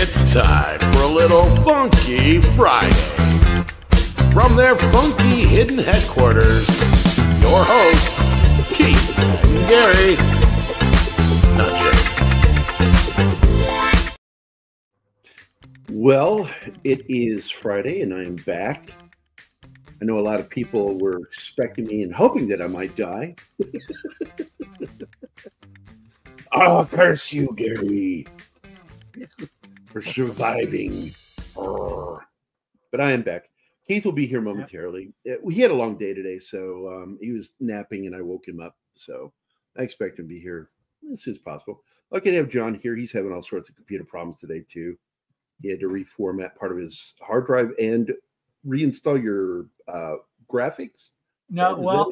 It's time for a little Funky Friday. From their funky hidden headquarters, your hosts, Keith and Gary. Nudge it. Well, it is Friday and I am back. I know a lot of people were expecting me and hoping that I might die. I'll curse you, Gary, for surviving. But I am back. Keith will be here momentarily. He had a long day today, so he was napping and I woke him up. So I expect him to be here as soon as possible. Lucky to have John here. He's having all sorts of computer problems today, too. He had to reformat part of his hard drive and reinstall your graphics? No, well,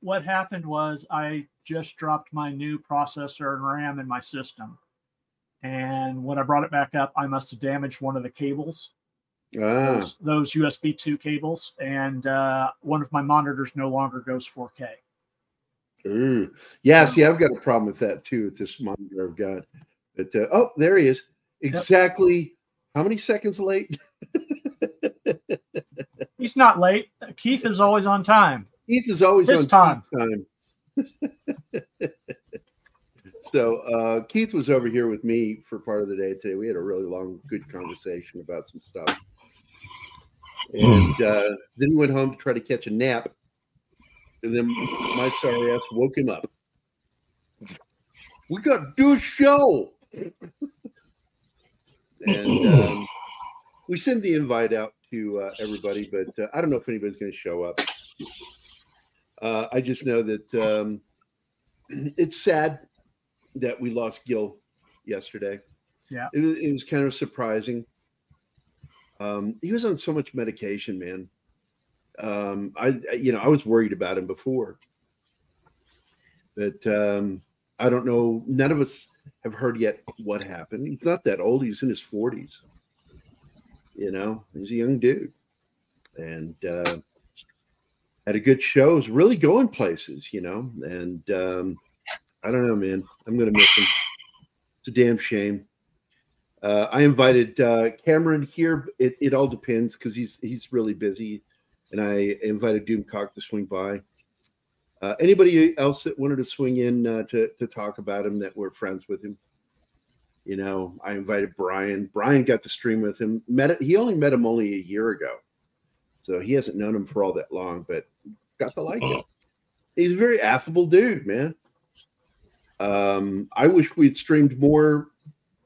what happened was I just dropped my new processor and RAM in my system. And when I brought it back up, I must have damaged one of the cables, those USB 2 cables. And one of my monitors no longer goes 4K. Mm. Yeah, see, I've got a problem with that, too, with this monitor I've got. But, oh, there he is. Exactly how many seconds late? He's not late. Keith is always on time. Keith is always on time. So Keith was over here with me for part of the day today. We had a really long, good conversation about some stuff. And then he went home to try to catch a nap. And then my sorry ass woke him up. We got to do a show. And we send the invite out to everybody, but I don't know if anybody's going to show up. I just know that it's sad that we lost Gil yesterday. Yeah, it was kind of surprising. He was on so much medication, man. I was worried about him before, but I don't know. None of us have heard yet what happened. He's not that old. He's in his 40s. You know, he's a young dude, and had a good show. It was really going places, you know, and I don't know, man. I'm going to miss him. It's a damn shame. I invited Cameron here. It all depends because he's really busy, and I invited Doomcock to swing by. Anybody else that wanted to swing in to talk about him that were friends with him? You know, I invited Brian. Brian got to stream with him. He only met him only a year ago, so he hasn't known him for all that long, but got to like him. He's a very affable dude, man. I wish we'd streamed more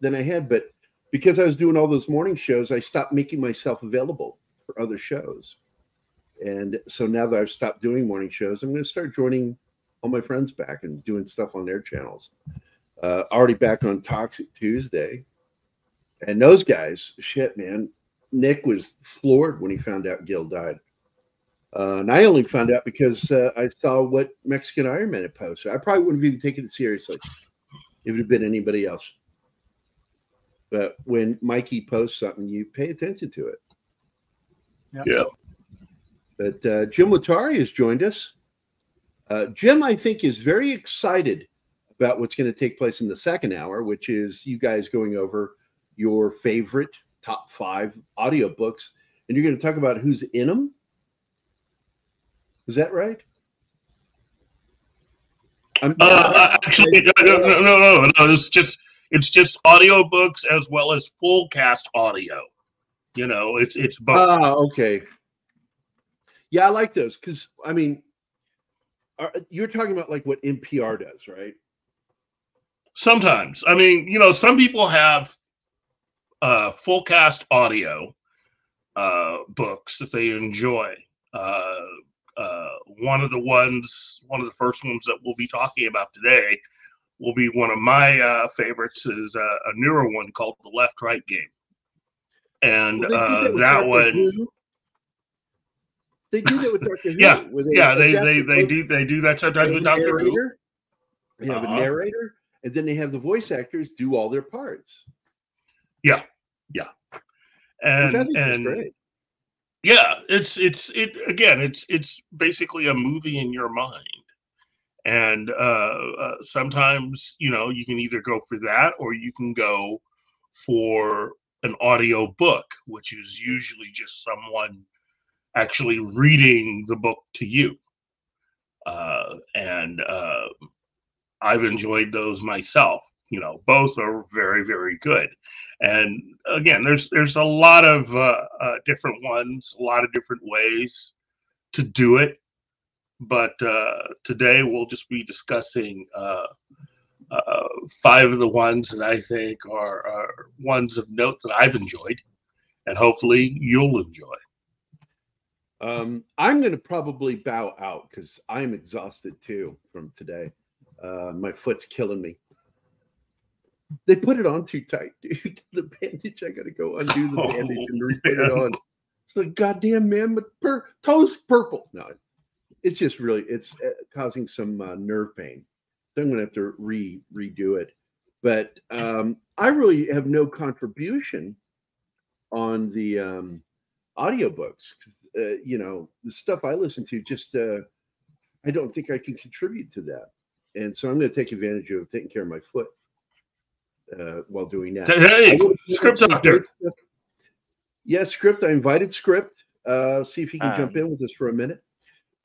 than I had, but because I was doing all those morning shows, I stopped making myself available for other shows. And so now that I've stopped doing morning shows, I'm going to start joining all my friends back and doing stuff on their channels. Already back on Toxic Tuesday, and those guys, shit, man. Nick was floored when he found out Gil died, and I only found out because I saw what Mexican Iron Man had posted. I probably wouldn't have even taken it seriously if it had been anybody else. But when Mikey posts something, you pay attention to it. Yep. Yeah. But Jim Latari has joined us. Jim, I think, is very excited about what's going to take place in the second hour, which is you guys going over your favorite top 5 audiobooks, and you're going to talk about who's in them. Is that right? Actually, no. It's just audiobooks as well as full cast audio. You know, it's both. Oh, okay. Yeah, I like those because I mean, you're talking about like what NPR does, right? Sometimes. I mean, you know, some people have full cast audio books that they enjoy. One of the first ones that we'll be talking about today will be one of my favorites is a newer one called The Left-Right Game. And well, that one. Who? They do that with Doctor Who. Yeah, they do that sometimes with Doctor Who. They have a narrator. And then they have the voice actors do all their parts. Yeah, yeah, and great. Yeah, it's again, it's basically a movie in your mind. And sometimes you know you can either go for that or you can go for an audio book, which is usually just someone actually reading the book to you. And I've enjoyed those myself. You know, both are very, very good. And again, there's a lot of different ones, a lot of different ways to do it. But today we'll just be discussing five of the ones that I think are ones of note that I've enjoyed, and hopefully you'll enjoy. I'm going to probably bow out because I'm exhausted too from today. My foot's killing me. They put it on too tight, dude. The bandage, I got to go undo the bandage and re-put it on. It's like, goddamn, man, but toe's purple. No, it's just really, it's causing some nerve pain. So I'm going to have to redo it. But I really have no contribution on the audiobooks. You know, the stuff I listen to, just I don't think I can contribute to that. And so I'm going to take advantage of taking care of my foot while doing that. Hey, script up there. Yeah, script. I invited script. See if he can jump in with us for a minute.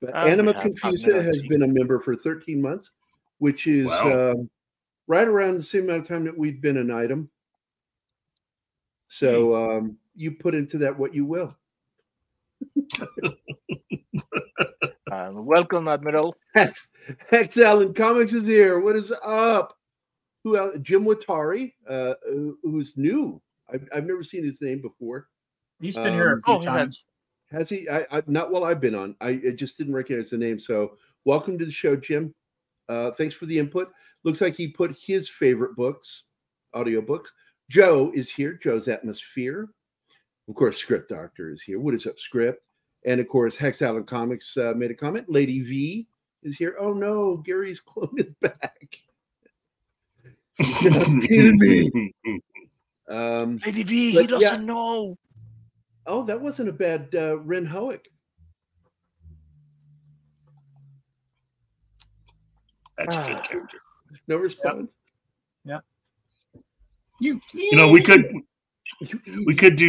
But Anima Confusa has been a member for 13 months, which is right around the same amount of time that we've been an item. So you put into that what you will. Welcome, Admiral. Hex Allen Comics is here. What is up? Who else? Jim Watari, who's new. I've never seen his name before. He's been here a few times. Has he? I not while I've been on. I just didn't recognize the name. So welcome to the show, Jim. Thanks for the input. Looks like he put his favorite books, audiobooks. Joe is here. Joe's Atmosphere. Of course, Script Doctor is here. What is up, Script? And of course, Hex Island Comics made a comment. Lady V is here. Oh no, Gary's clone is back. Me. Lady V, he doesn't know. Oh, that wasn't a bad Ren Hoek. That's a good character. No response. Yeah. You know, we could do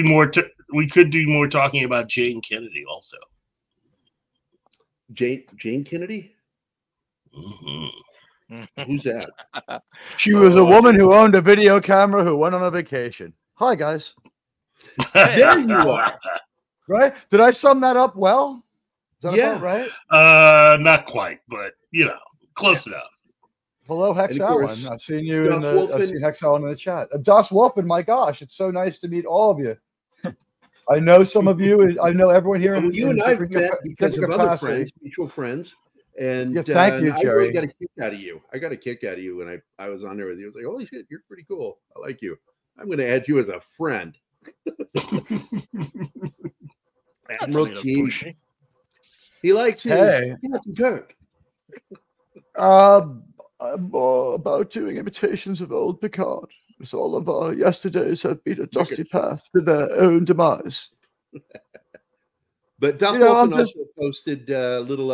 more. We could do more talking about Jane Kennedy also. Jane Kennedy? Mm-hmm. Who's that? She was a woman who owned a video camera who went on a vacation. Hi, guys. There you are. Right? Did I sum that up well? Is that about right? Not quite, but, you know, close enough. Hello, Hex Allen. I've seen you I've seen Hex Allen in the chat. Das Wolfen, my gosh. It's so nice to meet all of you. I know some of you. I know everyone here. And you and I have met because of other friends, mutual friends. And yeah, thank you, Jerry. I really got a kick out of you. I got a kick out of you when I was on there with you. I was like, holy shit, you're pretty cool. I like you. I'm going to add you as a friend. Admiral Teague. He likes his cook. I'm more about doing imitations of old Picard. As all of our yesterdays have been a dusty path to their own demise. But Dr. Wolfen also posted a little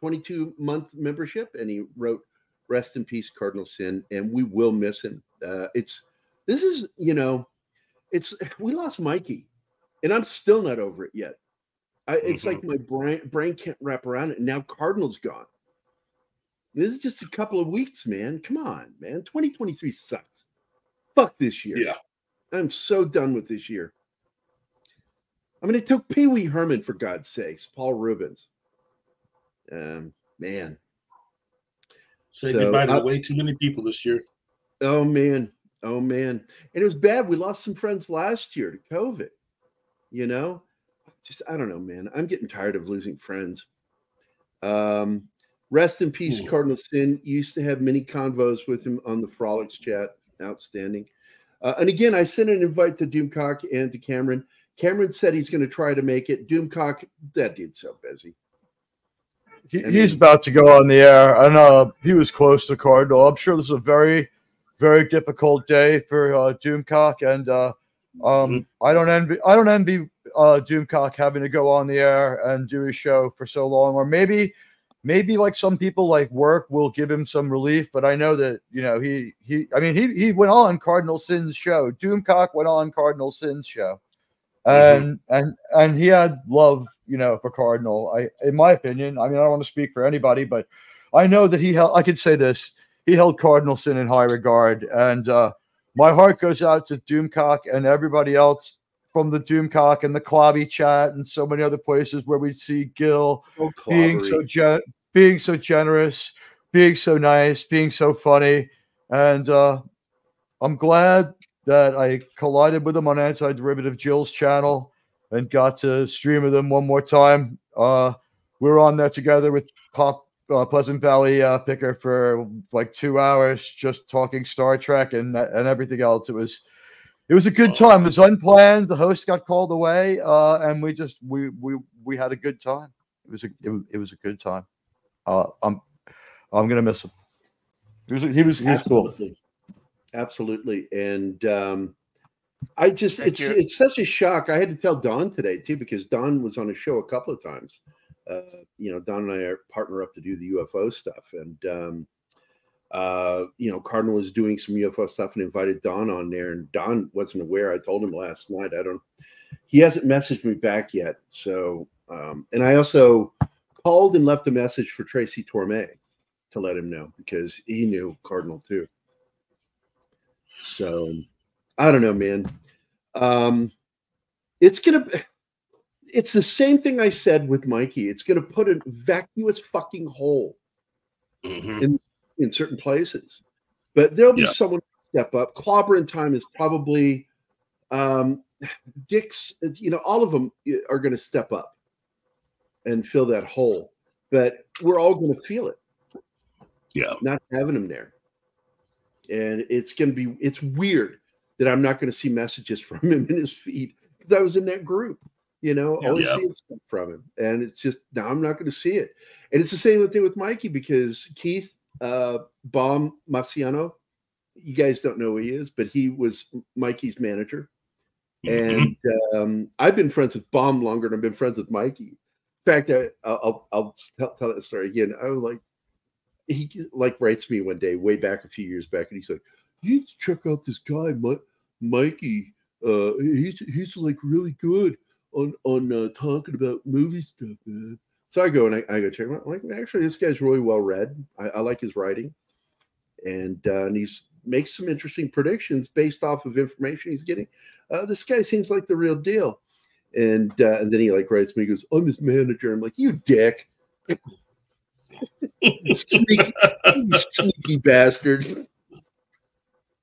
22-month membership, and he wrote, "Rest in peace, Cardinal Sin," and we will miss him. We lost Mikey, and I'm still not over it yet. It's like my brain can't wrap around it. And now Cardinal's gone. This is just a couple of weeks, man. Come on, man. 2023 sucks. Fuck this year. Yeah. I'm so done with this year. I mean, it took Pee Wee Herman, for God's sakes, Paul Rubens. Man. Say goodbye to way too many people this year. Oh, man. Oh, man. And it was bad. We lost some friends last year to COVID. You know? Just, I don't know, man. I'm getting tired of losing friends. Rest in peace, Cardinal Sin. Used to have many convos with him on the Frolics chat. Outstanding. And again, I sent an invite to Doomcock and to Cameron. Cameron said he's going to try to make it. Doomcock, that dude's so busy. He's about to go on the air. I know he was close to Cardinal. I'm sure this is a very, very difficult day for Doomcock, and I don't envy Doomcock having to go on the air and do his show for so long, or maybe. Maybe like some people like work will give him some relief, but I know that, you know, he went on Cardinal Sin's show. Doomcock went on Cardinal Sin's show. And he had love, you know, for Cardinal. In my opinion, I mean, I don't want to speak for anybody, but I know that he held, I could say this, he held Cardinal Sin in high regard. And my heart goes out to Doomcock and everybody else from the Doomcock and the Clobby chat and so many other places where we see Gil being so generous, being so nice, being so funny. And I'm glad that I collided with them on Antiderivative Jill's channel and got to stream with them one more time. We were on there together with Pop Pleasant Valley Picker for like 2 hours, just talking Star Trek and everything else. It was a good time. It was unplanned. The host got called away, and we had a good time. It was a good time. I'm gonna miss him. He was cool. Absolutely. And I just it's such a shock. I had to tell Don today too, because Don was on a show a couple of times. You know, Don and I are partner up to do the UFO stuff, and you know, Cardinal was doing some UFO stuff and invited Don on there, and Don wasn't aware. I told him last night. He hasn't messaged me back yet. So and I also called and left a message for Tracy Torme to let him know, because he knew Cardinal too. So I don't know, man. It's the same thing I said with Mikey. It's going to put a vacuous fucking hole in certain places, but there'll be someone step up. Clobber in Time is probably Dick's, you know, all of them are going to step up and fill that hole, but we're all going to feel it. Yeah. Not having them there. And it's weird that I'm not going to see messages from him in his feed, because I was in that group. You know, always seeing stuff from him, and it's just now I'm not going to see it. And it's the same thing with Mikey, because Keith Bomb Marciano, you guys don't know who he is, but he was Mikey's manager, and I've been friends with Bomb longer than I've been friends with Mikey. In fact, I'll tell that story again. I was like, he like writes me one day way back a few years back, and he's like, "You need to check out this guy, Mikey. He's like really good on talking about movie stuff, man." So I go and I go check him out. I'm like, actually, this guy's really well read. I like his writing, and he makes some interesting predictions based off of information he's getting. This guy seems like the real deal, and then he like writes me, he goes, "I'm his manager." I'm like, "You dick." sneaky bastard.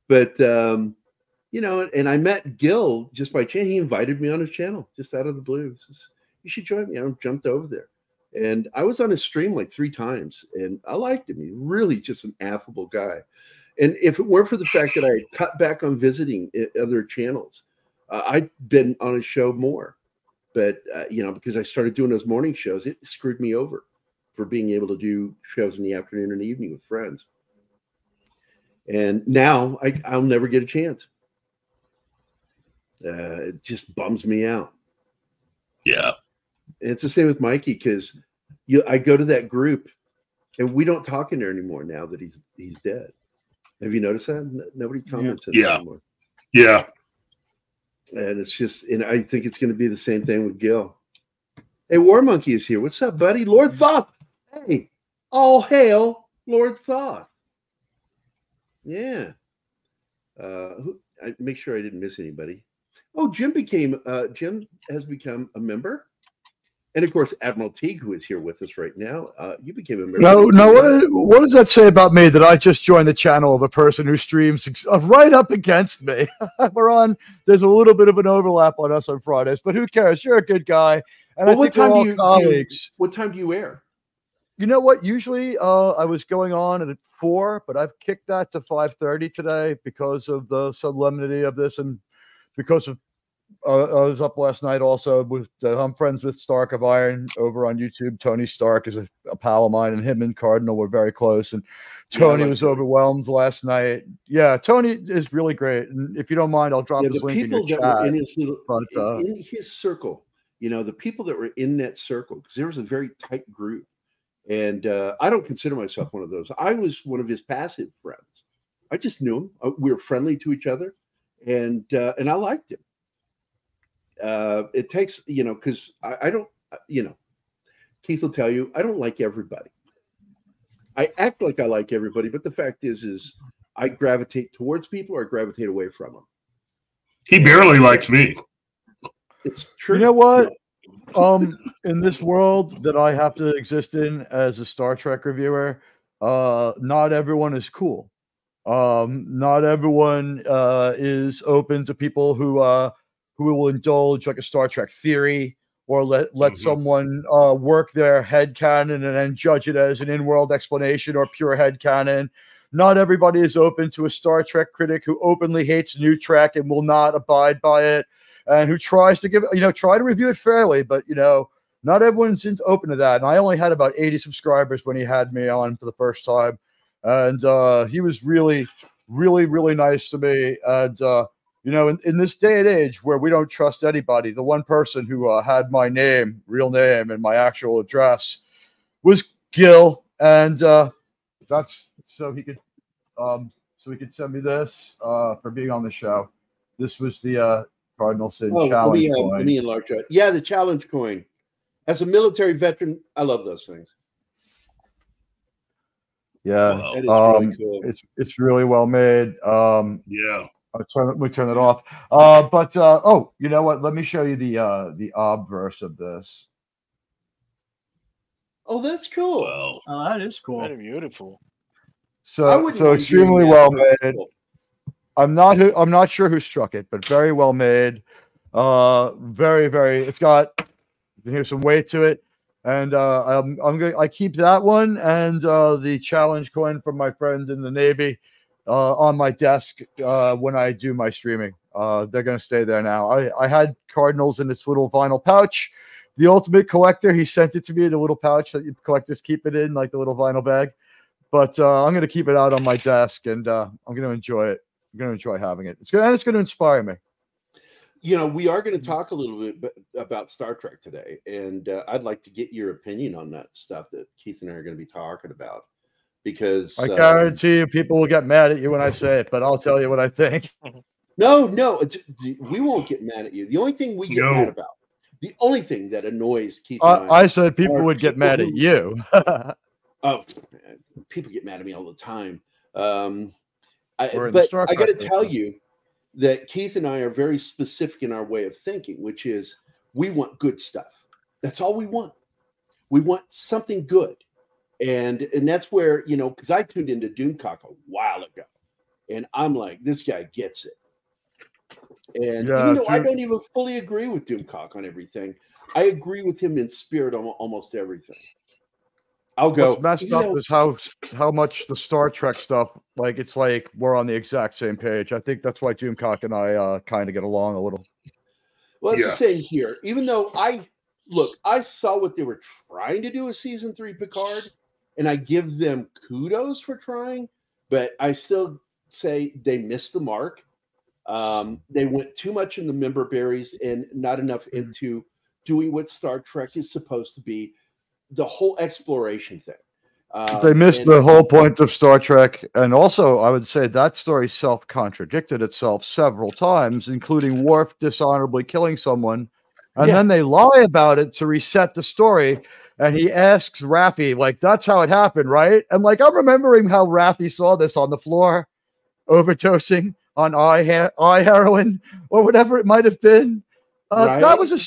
But you know, and I met Gil just by chance. He invited me on his channel just out of the blue. He says, "You should join me." I jumped over there, and I was on his stream like 3 times, and I liked him. He really just an affable guy. And if it weren't for the fact that I had cut back on visiting other channels, I'd been on his show more. But you know, because I started doing those morning shows, it screwed me over for being able to do shows in the afternoon and evening with friends. And now I'll never get a chance. It just bums me out. Yeah. And it's the same with Mikey, because I go to that group and we don't talk in there anymore now that he's dead. Have you noticed that? Nobody comments in there anymore. Yeah. And it's just, and I think it's going to be the same thing with Gil. Hey, War Monkey is here. What's up, buddy? Lord Thoth. Hey, all hail Lord Thoth. Yeah. I make sure I didn't miss anybody. Oh, Jim has become a member. And of course, Admiral Teague, who is here with us right now, you became a member. No, what does that say about me that I just joined the channel of a person who streams right up against me? We're on, there's a little bit of an overlap on us on Fridays, but who cares? You're a good guy. And well, what time do you air? You know what? Usually I was going on at 4, but I've kicked that to 5:30 today because of the solemnity of this, and because of I was up last night also with I'm friends with Stark of Iron over on YouTube. Tony Stark is a pal of mine, and him and Cardinal were very close. And Tony was overwhelmed last night. Yeah, Tony is really great. And if you don't mind, I'll drop his link in your chat. In his circle, you know, the people that were in that circle, because there was a very tight group, And I don't consider myself one of those. I was one of his passive friends. I just knew him. We were friendly to each other, and I liked him. It takes, you know, because I don't, you know, Keith will tell you, I don't like everybody. I act like I like everybody, but the fact is I gravitate towards people or I gravitate away from them. He barely likes me. It's true. You know what? In this world that I have to exist in as a Star Trek reviewer, not everyone is cool. Not everyone is open to people who will indulge like a Star Trek theory or let mm-hmm. someone work their headcanon and then judge it as an in-world explanation or pure headcanon. Not everybody is open to a Star Trek critic who openly hates New Trek and will not abide by it, and who tries to give, you know, try to review it fairly, but, you know, not everyone's open to that. And I only had about 80 subscribers when he had me on for the first time. And he was really, really, really nice to me. And, you know, in this day and age where we don't trust anybody, the one person who had my name, real name, and my actual address was Gil. And that's so he could send me this for being on the show. This was the... Cardinal Sin challenge coin. Let me enlarge it. Yeah, the challenge coin. As a military veteran, I love those things. Yeah, wow. Really cool. It's really well made. Yeah, we turn that off. But oh, you know what? Let me show you the obverse of this. Oh, that's cool. Wow. Oh, that is cool. That's beautiful. So extremely well made. I'm not sure who struck it, but very well made. Very, very. It's got here's some weight to it, and I keep that one and the challenge coin from my friend in the Navy on my desk when I do my streaming. They're gonna stay there now. I had Cardinals in its little vinyl pouch. The Ultimate Collector, he sent it to me in a little pouch that collectors keep it in, like the little vinyl bag. But I'm gonna keep it out on my desk, and I'm gonna enjoy it. I'm going to enjoy having it. It's going to, and it's going to inspire me. You know, we are going to talk a little bit about Star Trek today, and I'd like to get your opinion on that stuff that Keith and I are going to be talking about, because I guarantee you people will get mad at you when I say it, but I'll tell you what I think. No, we won't get mad at you. The only thing we get mad about, the only thing that annoys Keith and I said people would get mad at you. Oh, people get mad at me all the time. But I got to tell you that Keith and I are very specific in our way of thinking, which is we want good stuff. That's all we want. We want something good. And that's where, you know, because I tuned into Doomcock a while ago, and I'm like, this guy gets it. And yeah, even though I don't even fully agree with Doomcock on everything, I agree with him in spirit on almost everything. I'll go. What's messed up is how much the Star Trek stuff, like it's like we're on the exact same page. I think that's why Doomcock and I kind of get along a little. Well, it's the same here. Even though I saw what they were trying to do with season 3 Picard, and I give them kudos for trying, but I still say they missed the mark. They went too much in the member berries and not enough into doing what Star Trek is supposed to be. The whole exploration thing. They missed the whole point of Star Trek. And also, I would say that story self-contradicted itself several times, including Worf dishonorably killing someone. And then they lie about it to reset the story. And he asks Raffi, like, that's how it happened, right? And, like, I'm remembering how Raffi saw this on the floor, overdosing on eye heroin or whatever it might have been. Right. That was a...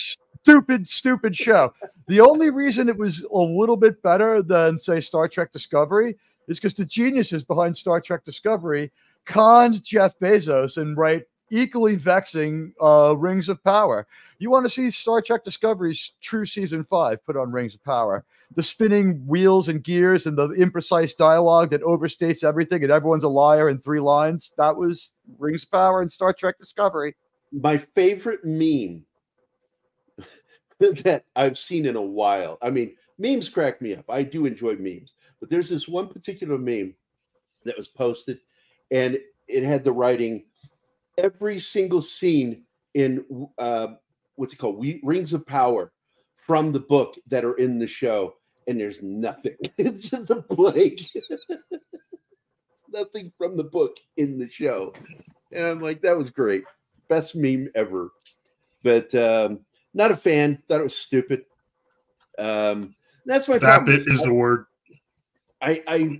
Stupid show. The only reason it was a little bit better than, say, Star Trek Discovery is because the geniuses behind Star Trek Discovery conned Jeff Bezos and write equally vexing Rings of Power. You want to see Star Trek Discovery's true season 5 put on Rings of Power. The spinning wheels and gears and the imprecise dialogue that overstates everything and everyone's a liar in 3 lines. That was Rings of Power and Star Trek Discovery. My favorite meme that I've seen in a while. I mean, memes crack me up. I do enjoy memes. But there's this one particular meme that was posted, and it had the writing, every single scene in, Rings of Power from the book that are in the show. and there's nothing. It's just a blank. Nothing from the book in the show. And I'm like, that was great. Best meme ever. But not a fan. Thought it was stupid. That's my problem. That bit is the word. I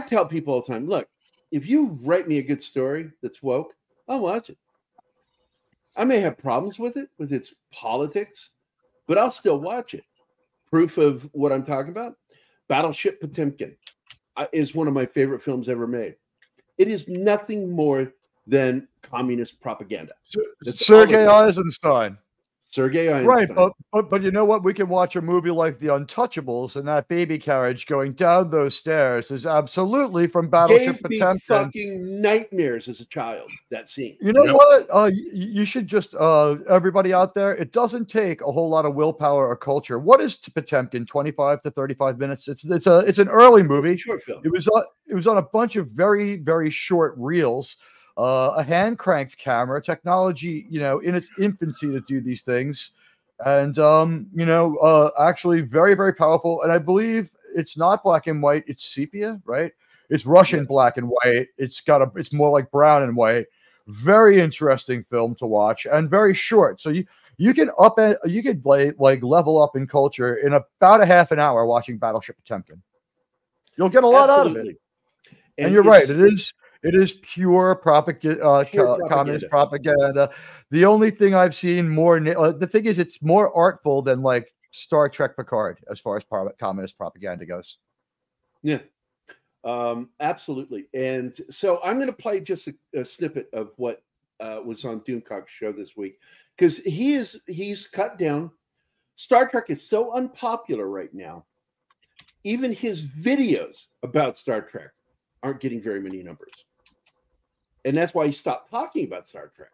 tell people all the time, look, if you write me a good story that's woke, I'll watch it. I may have problems with it, with its politics, but I'll still watch it. Proof of what I'm talking about, Battleship Potemkin is one of my favorite films ever made. It is nothing more than communist propaganda. Sergei Eisenstein. Sergei Einstein. Right, but you know what? We can watch a movie like The Untouchables, and that baby carriage going down those stairs is absolutely from Battleship Potemkin. Fucking nightmares as a child, that scene. You know what? You should just, everybody out there, it doesn't take a whole lot of willpower or culture. What is Potemkin? 25 to 35 minutes? It's an early movie. It's a short film. It was on a bunch of very, very short reels. A hand-cranked camera, technology, you know, in its infancy to do these things. And, you know, actually very, very powerful. And I believe it's not black and white. It's sepia, right? It's Russian black and white. It's more like brown and white. Very interesting film to watch and very short. So you could level up in culture in about a half an hour watching Battleship Potemkin. You'll get a lot out of it. And you're right. It is pure propaganda, communist propaganda. The only thing I've seen more, the thing is, it's more artful than like Star Trek Picard as far as communist propaganda goes. Yeah, absolutely. And so I'm going to play just a snippet of what was on Doomcock's show this week, because he's cut down. Star Trek is so unpopular right now. Even his videos about Star Trek aren't getting very many numbers. And that's why he stopped talking about Star Trek.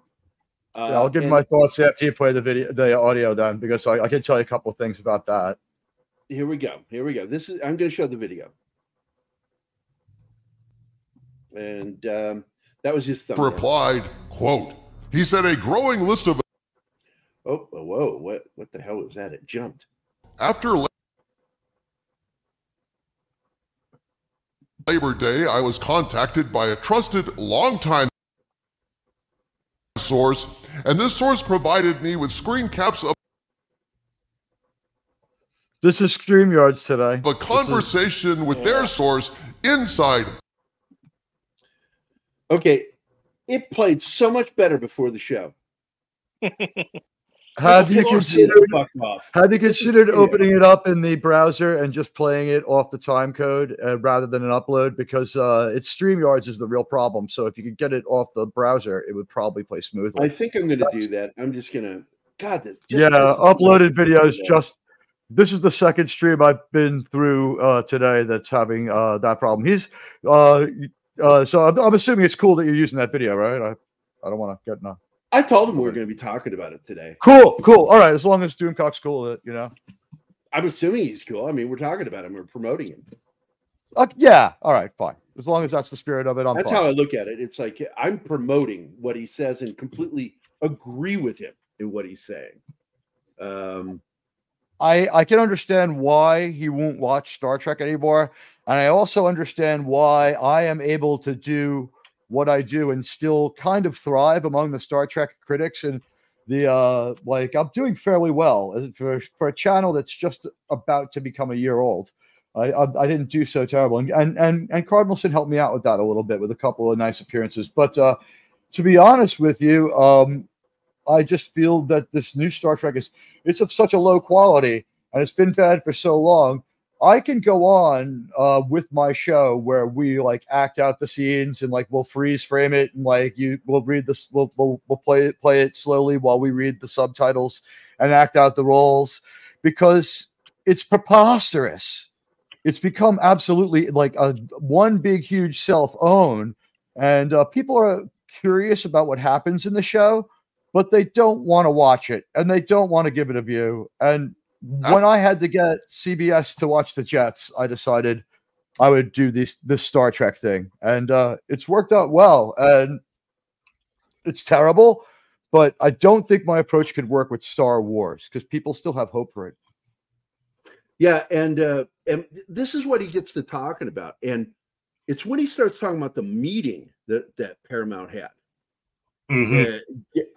Yeah, I'll give my thoughts after you play the audio then, because I can tell you a couple of things about that. Here we go. Here we go. I'm going to show the video. And that was his thumbnail. Replied, quote, he said a growing list of... Oh, whoa, what the hell was that? It jumped. After... Labor Day, I was contacted by a trusted longtime source, and this source provided me with screen caps of... This is StreamYards today. The conversation with their source inside. Okay, it played so much better before the show. Have you considered opening it up in the browser and just playing it off the time code rather than an upload? Because it's StreamYards is the real problem. So if you could get it off the browser, it would probably play smoothly. I think I'm going to do that. I'm just going to... God, uploaded videos. Just this is the second stream I've been through today that's having that problem. So I'm assuming it's cool that you're using that video, right? I don't want to get enough. I told him we were going to be talking about it today. Cool. All right, as long as Doomcock's cool with it, you know. I'm assuming he's cool. I mean, we're talking about him. We're promoting him. Yeah. All right, fine. As long as that's the spirit of it, I'm fine. That's how I look at it. It's like I'm promoting what he says and completely agree with him in what he's saying. I can understand why he won't watch Star Trek anymore, and I also understand why I am able to do what I do and still kind of thrive among the Star Trek critics, and I'm doing fairly well for a channel that's just about to become a year old. I didn't do so terrible, and Cardinal Sin helped me out with that a little bit with a couple of nice appearances. But to be honest with you, I just feel that this new Star Trek it's of such a low quality, and it's been bad for so long. I can go on with my show where we like act out the scenes and like we'll freeze frame it and like we'll read this we'll play it slowly while we read the subtitles and act out the roles, because it's preposterous. It's become absolutely like a one big huge self-own, and people are curious about what happens in the show, but they don't want to watch it and they don't want to give it a view. And when I had to get CBS to watch the Jets, I decided I would do this Star Trek thing. And it's worked out well. And it's terrible, but I don't think my approach could work with Star Wars because people still have hope for it. Yeah, and this is what he gets to talking about. And it's when he starts talking about the meeting that Paramount had. Mm-hmm.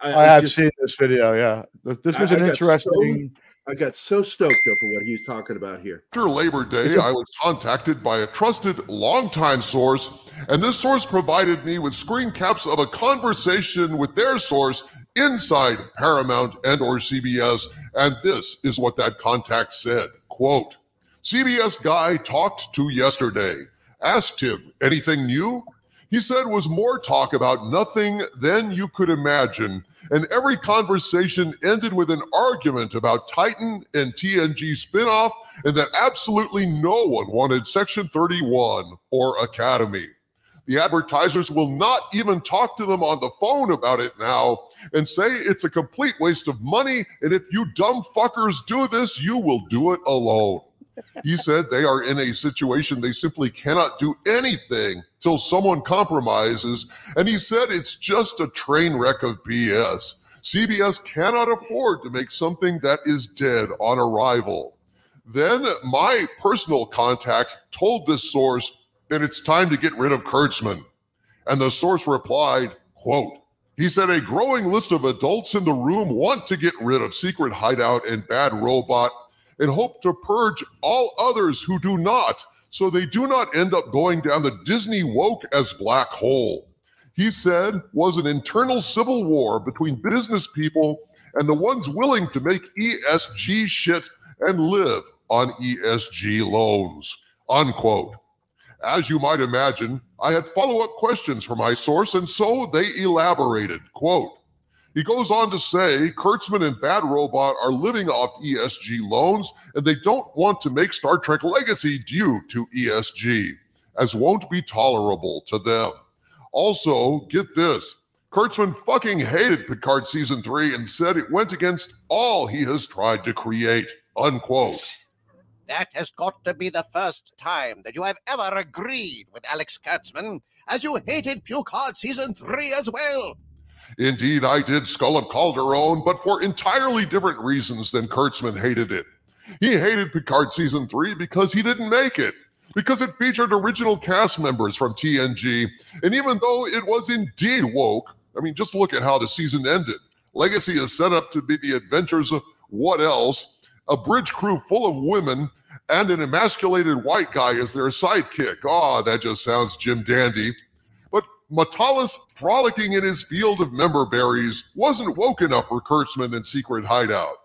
I've seen this video, yeah. This was an interesting... I got so stoked over what he's talking about here. After Labor Day, I was contacted by a trusted longtime source, and this source provided me with screen caps of a conversation with their source inside Paramount and/or CBS, and this is what that contact said. Quote, CBS guy talked to yesterday. Asked him, anything new? He said was more talk about nothing than you could imagine, and every conversation ended with an argument about Titan and TNG spinoff, and that absolutely no one wanted Section 31 or Academy. The advertisers will not even talk to them on the phone about it now and say it's a complete waste of money, and if you dumb fuckers do this, you will do it alone. He said they are in a situation they simply cannot do anything till someone compromises, and he said it's just a train wreck of BS. CBS cannot afford to make something that is dead on arrival. Then my personal contact told this source that it's time to get rid of Kurtzman. And the source replied, quote, he said a growing list of adults in the room want to get rid of Secret Hideout and Bad Robot, and hope to purge all others who do not, so they do not end up going down the Disney woke as black hole. He said was an internal civil war between business people and the ones willing to make ESG shit and live on ESG loans, unquote. As you might imagine, I had follow-up questions for my source, and so they elaborated, quote, he goes on to say, Kurtzman and Bad Robot are living off ESG loans, and they don't want to make Star Trek Legacy due to ESG, as won't be tolerable to them. Also, get this, Kurtzman fucking hated Picard Season 3 and said it went against all he has tried to create, unquote. That has got to be the first time that you have ever agreed with Alex Kurtzman, as you hated Picard Season 3 as well. Indeed, I did Skull of Calderon, but for entirely different reasons than Kurtzman hated it. He hated Picard Season 3 because he didn't make it, because it featured original cast members from TNG, and even though it was indeed woke, I mean, just look at how the season ended. Legacy is set up to be the adventures of what else, a bridge crew full of women, and an emasculated white guy as their sidekick. Ah, that just sounds Jim Dandy. Matalas, frolicking in his field of member berries, wasn't woke enough for Kurtzman and Secret Hideout.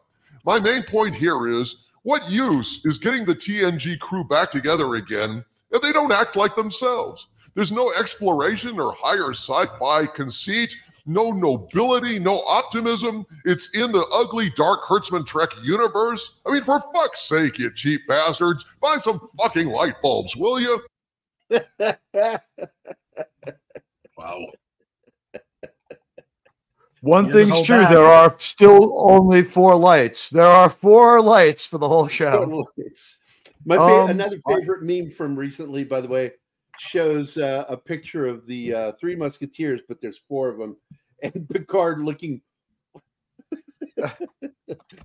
My main point here is, what use is getting the TNG crew back together again if they don't act like themselves? There's no exploration or higher sci-fi conceit, no nobility, no optimism. It's in the ugly, dark Kurtzman Trek universe. I mean, for fuck's sake, you cheap bastards, buy some fucking light bulbs, will you? Wow. One thing's true, there are still only 4 lights. There are 4 lights for the whole show. My another favorite meme from recently, by the way, shows a picture of the 3 Musketeers, but there's 4 of them, and Picard looking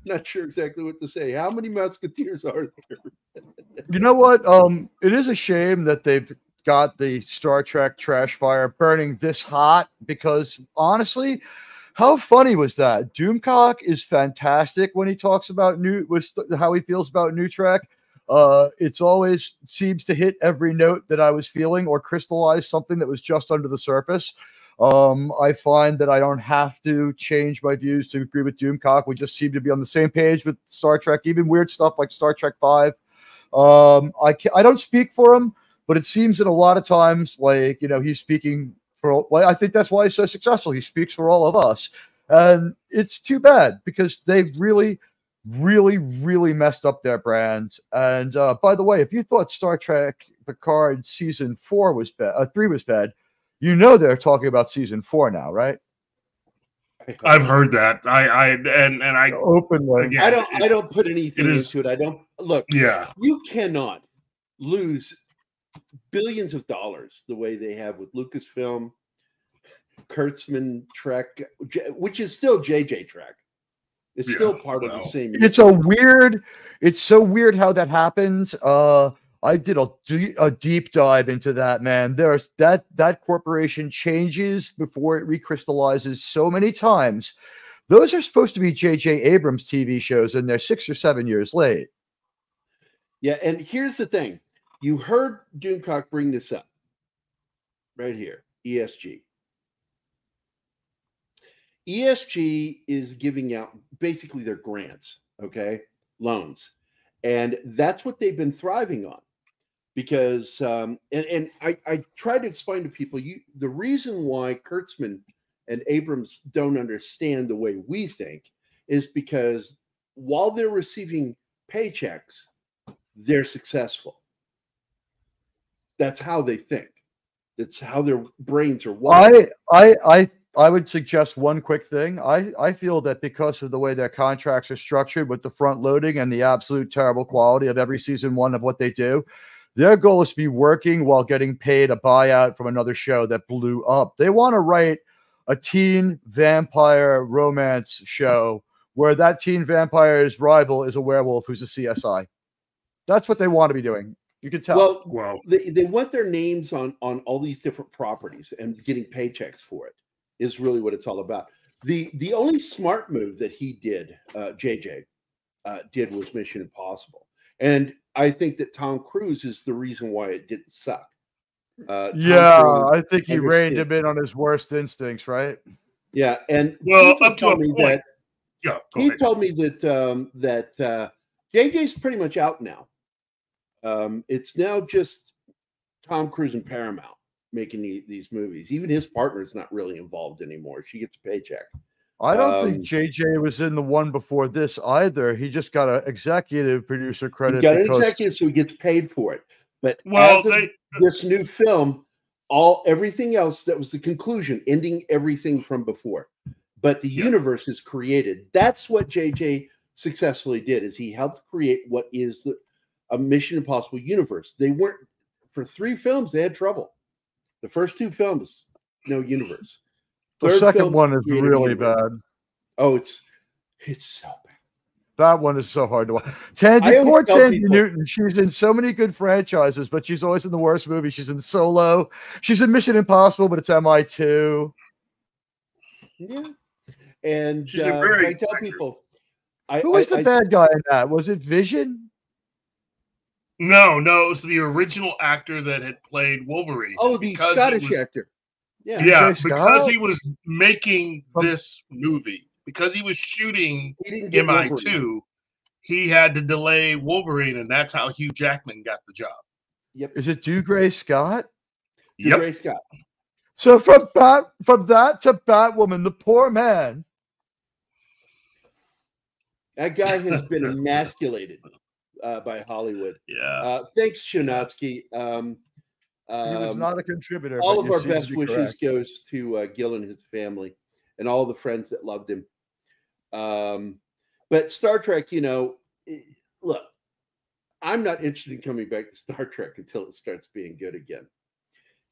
not sure exactly what to say. How many Musketeers are there? You know what? It is a shame that they've got the Star Trek trash fire burning this hot, because honestly, how funny was that? Doomcock is fantastic when he talks about how he feels about New Trek. It's always seems to hit every note that I was feeling or crystallize something that was just under the surface. I find that I don't have to change my views to agree with Doomcock. We just seem to be on the same page with Star Trek, even weird stuff like Star Trek 5. I don't speak for him, but it seems that a lot of times, like, you know, he's speaking for, I think that's why he's so successful. He speaks for all of us. And it's too bad, because they've really, really, really messed up their brand. And by the way, if you thought Star Trek Picard Season 4 was bad, 3 was bad, you know they're talking about Season 4 now, right? I've heard that. I openly. Again, I don't put anything into it. I don't. Look, yeah, you cannot lose billions of dollars the way they have with Lucasfilm, Kurtzman Trek, which is still JJ Trek, It's still part of the same. It's a weird. It's so weird how that happens. I did a deep dive into that, man. There's that corporation changes before it recrystallizes so many times. Those are supposed to be J.J. Abrams TV shows, and they're 6 or 7 years late. Yeah, and here's the thing. You heard Doomcock bring this up right here, ESG. ESG is giving out basically their grants, okay, loans. And that's what they've been thriving on because, I tried to explain to people the reason why Kurtzman and Abrams don't understand the way we think is because while they're receiving paychecks, they're successful. That's how they think. That's how their brains are wired. I would suggest one quick thing. I feel that because of the way their contracts are structured with the front loading and the absolute terrible quality of every season one of what they do, their goal is to be working while getting paid a buyout from another show that blew up. They want to write a teen vampire romance show where that teen vampire's rival is a werewolf who's a CSI. That's what they want to be doing. You can tell. Well, they want their names on all these different properties and getting paychecks for it is really what it's all about. The only smart move that he did, JJ did, was Mission Impossible. And I think that Tom Cruise is the reason why it didn't suck. Yeah, I think he reined him in on his worst instincts, right? Yeah, and well, up to a point. He told me that JJ's pretty much out now. It's now just Tom Cruise and Paramount making these movies. Even his partner's not really involved anymore. She gets a paycheck. I don't think JJ was in the one before this either. He just got an executive producer credit. He got an executive, so he gets paid for it. But this new film, everything else that was the conclusion, ending everything from before. But the universe is created. That's what JJ successfully did. Is he helped create what is a Mission Impossible universe. They weren't for three films. They had trouble. The first two films, no universe. The second one is really bad. Oh, it's so bad. That one is so hard to watch. Poor Tandy Newton. She's in so many good franchises, but she's always in the worst movie. She's in Solo. She's in Mission Impossible, but it's MI2. Yeah. And I tell people. Who was the bad guy in that? Was it Vision? No, it was the original actor that had played Wolverine. Oh, the Scottish actor. Yeah, because he was making this movie. Because he was shooting MI2, he had to delay Wolverine, and that's how Hugh Jackman got the job. Yep. Is it Dougray Scott? Yep. Dougray Scott. So from that to Batwoman, the poor man. That guy has been emasculated. By Hollywood. Yeah. Thanks, Shinotsky. He was not a contributor. All of our best wishes goes to Gil and his family and all the friends that loved him. But Star Trek, look, I'm not interested in coming back to Star Trek until it starts being good again.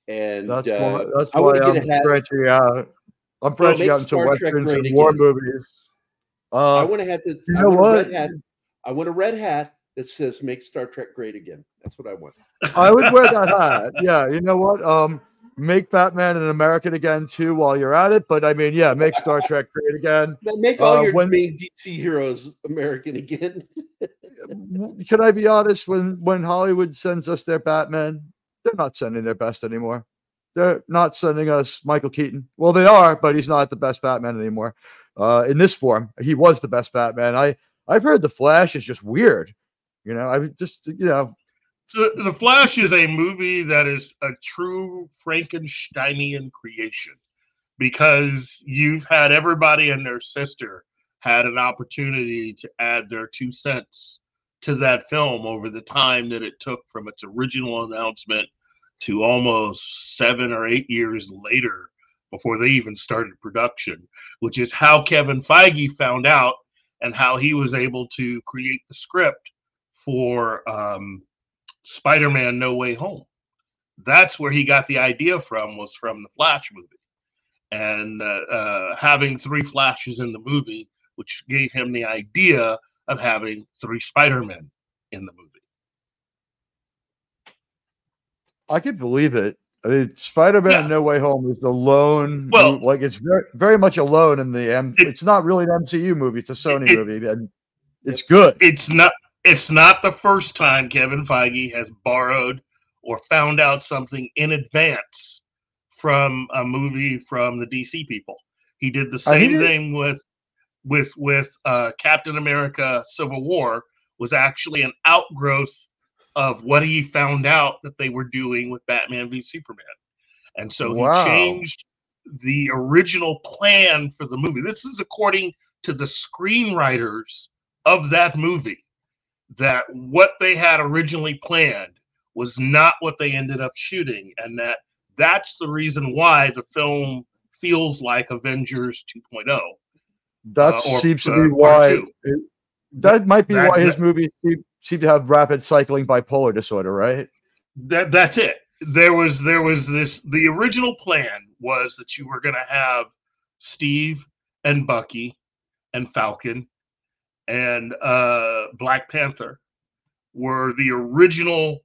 And that's why I'm branching out. I'm branching out into Westerns and war movies. I want to have to. You know what? I want a red hat that says "Make Star Trek Great Again." That's what I want. I would wear that hat. Yeah, you know what? Make Batman an American again too while you're at it. But I mean, yeah, make Star Trek great again. Make all your main DC heroes American again. Can I be honest? When Hollywood sends us their Batman, they're not sending their best anymore. They're not sending us Michael Keaton. Well, they are, but he's not the best Batman anymore. In this form, he was the best Batman. I've heard The Flash is just weird. So The Flash is a movie that is a true Frankensteinian creation because you've had everybody and their sister had an opportunity to add their 2 cents to that film over the time that it took from its original announcement to almost 7 or 8 years later before they even started production, which is how Kevin Feige found out and how he was able to create the script for Spider-Man No Way Home. That's where he got the idea from, was from the Flash movie. And having 3 Flashes in the movie which gave him the idea of having three Spider-Men in the movie. I could believe it. I mean, Spider-Man No Way Home is alone. Well, like it's very, very much alone in the end. It's not really an MCU movie. It's a Sony movie, and it's good. It's not the first time Kevin Feige has borrowed or found out something in advance from a movie from the DC people. He did the same thing with Captain America: Civil War. Was actually an outgrowth of what he found out that they were doing with Batman v Superman. And so he changed the original plan for the movie. This is according to the screenwriters of that movie, that what they had originally planned was not what they ended up shooting. And that's the reason why the film feels like Avengers 2.0. That seems to be why... That might be why his movie seemed to have rapid cycling bipolar disorder, right? That's it. There was this. The original plan was that you were going to have Steve and Bucky and Falcon and Black Panther were the original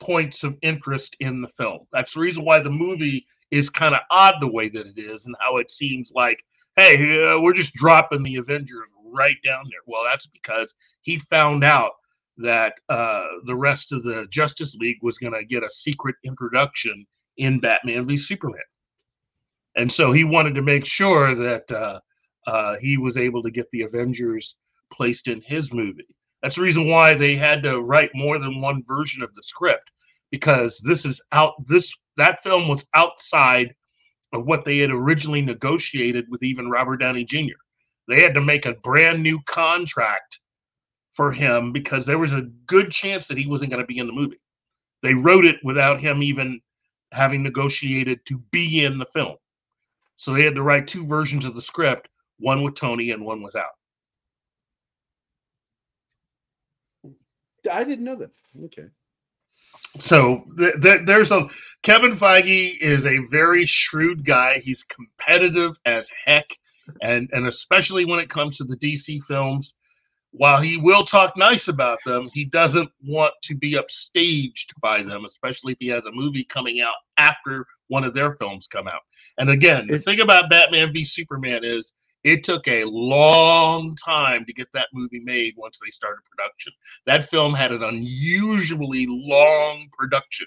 points of interest in the film. That's the reason why the movie is kind of odd the way that it is and how it seems like, hey, we're just dropping the Avengers right down there. Well, that's because he found out that the rest of the Justice League was going to get a secret introduction in Batman v Superman. And so he wanted to make sure that he was able to get the Avengers placed in his movie. That's the reason why they had to write more than one version of the script, because that film was outside of what they had originally negotiated with even Robert Downey Jr. They had to make a brand new contract for him because there was a good chance that he wasn't going to be in the movie. They wrote it without him even having negotiated to be in the film. So they had to write two versions of the script, one with Tony and one without. I didn't know that. Okay. So Kevin Feige is a very shrewd guy. He's competitive as heck. And especially when it comes to the DC films, while he will talk nice about them, he doesn't want to be upstaged by them, especially if he has a movie coming out after one of their films come out. And again, the thing about Batman v Superman is it took a long time to get that movie made once they started production. That film had an unusually long production.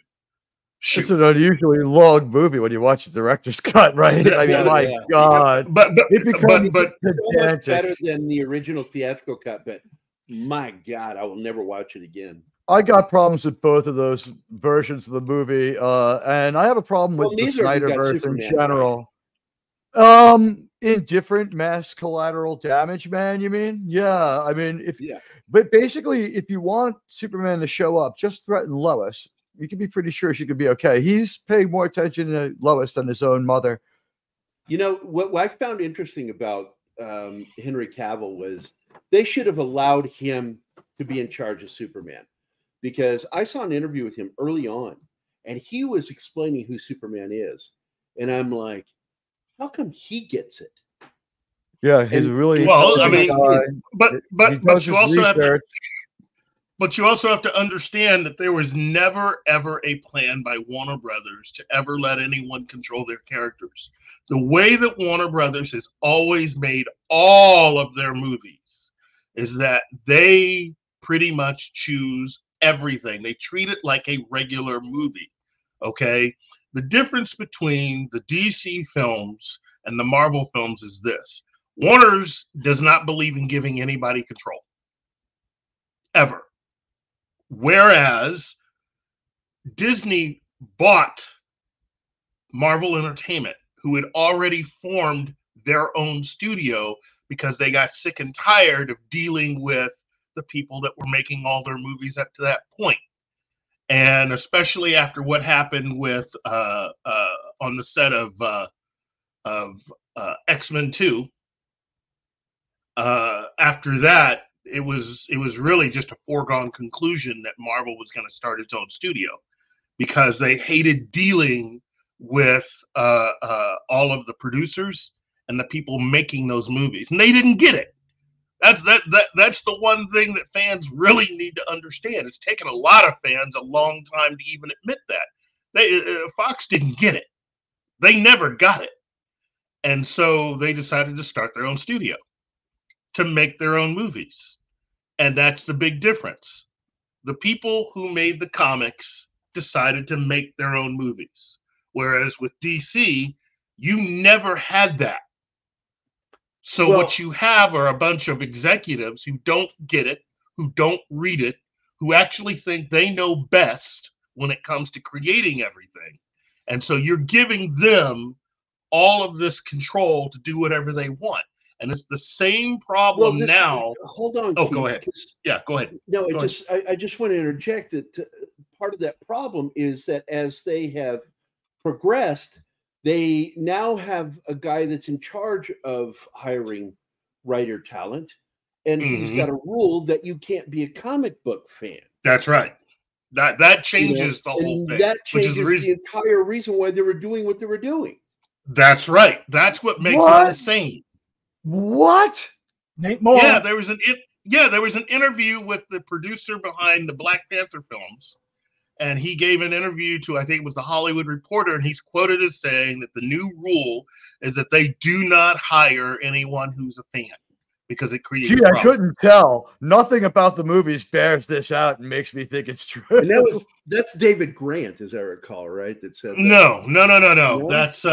Shoot. It's an unusually long movie when you watch the director's cut, right? Yeah, I mean, my God. But it becomes so much better than the original theatrical cut, but my God, I will never watch it again. I got problems with both of those versions of the movie, and I have a problem with the Snyderverse in general. Right? Indifferent mass collateral damage, man, you mean? Yeah, I mean, but basically, if you want Superman to show up, just threaten Lois. You can be pretty sure she could be okay. He's paying more attention to Lois than his own mother. You know, what I found interesting about Henry Cavill was they should have allowed him to be in charge of Superman, because I saw an interview with him early on and he was explaining who Superman is. And I'm like, how come he gets it? Yeah, he's really... Well, I mean, but you also have to... But you also have to understand that there was never, ever a plan by Warner Brothers to ever let anyone control their characters. The way that Warner Brothers has always made all of their movies is that they pretty much choose everything. They treat it like a regular movie, okay? The difference between the DC films and the Marvel films is this. Warner's does not believe in giving anybody control, ever. Whereas Disney bought Marvel Entertainment, who had already formed their own studio because they got sick and tired of dealing with the people that were making all their movies up to that point. And especially after what happened with on the set of X-Men 2, after that, it was really just a foregone conclusion that Marvel was going to start its own studio because they hated dealing with all of the producers and the people making those movies. And they didn't get it. That's the one thing that fans really need to understand. It's taken a lot of fans a long time to even admit that. Fox didn't get it. They never got it. And so they decided to start their own studio to make their own movies. And that's the big difference. The people who made the comics decided to make their own movies. Whereas with DC, you never had that. So what you have are a bunch of executives who don't get it, who don't read it, who actually think they know best when it comes to creating everything. And so you're giving them all of this control to do whatever they want. And it's the same problem now. Hold on. Oh, Keith, go ahead. Yeah, go ahead. No, I just want to interject that part of that problem is that as they have progressed, they now have a guy that's in charge of hiring writer talent, and he's got a rule that you can't be a comic book fan. That's right. That changes the whole thing. That changes the entire reason why they were doing what they were doing. That's right. That's what makes it insane. What? Nate Moore. Yeah, there was an interview with the producer behind the Black Panther films. And he gave an interview to, I think it was the Hollywood Reporter, and he's quoted as saying that the new rule is that they do not hire anyone who's a fan because it creates. Gee, I couldn't tell. Nothing about the movies bears this out and makes me think it's true. And that's David Grant, as I recall, right? That said that. No. That's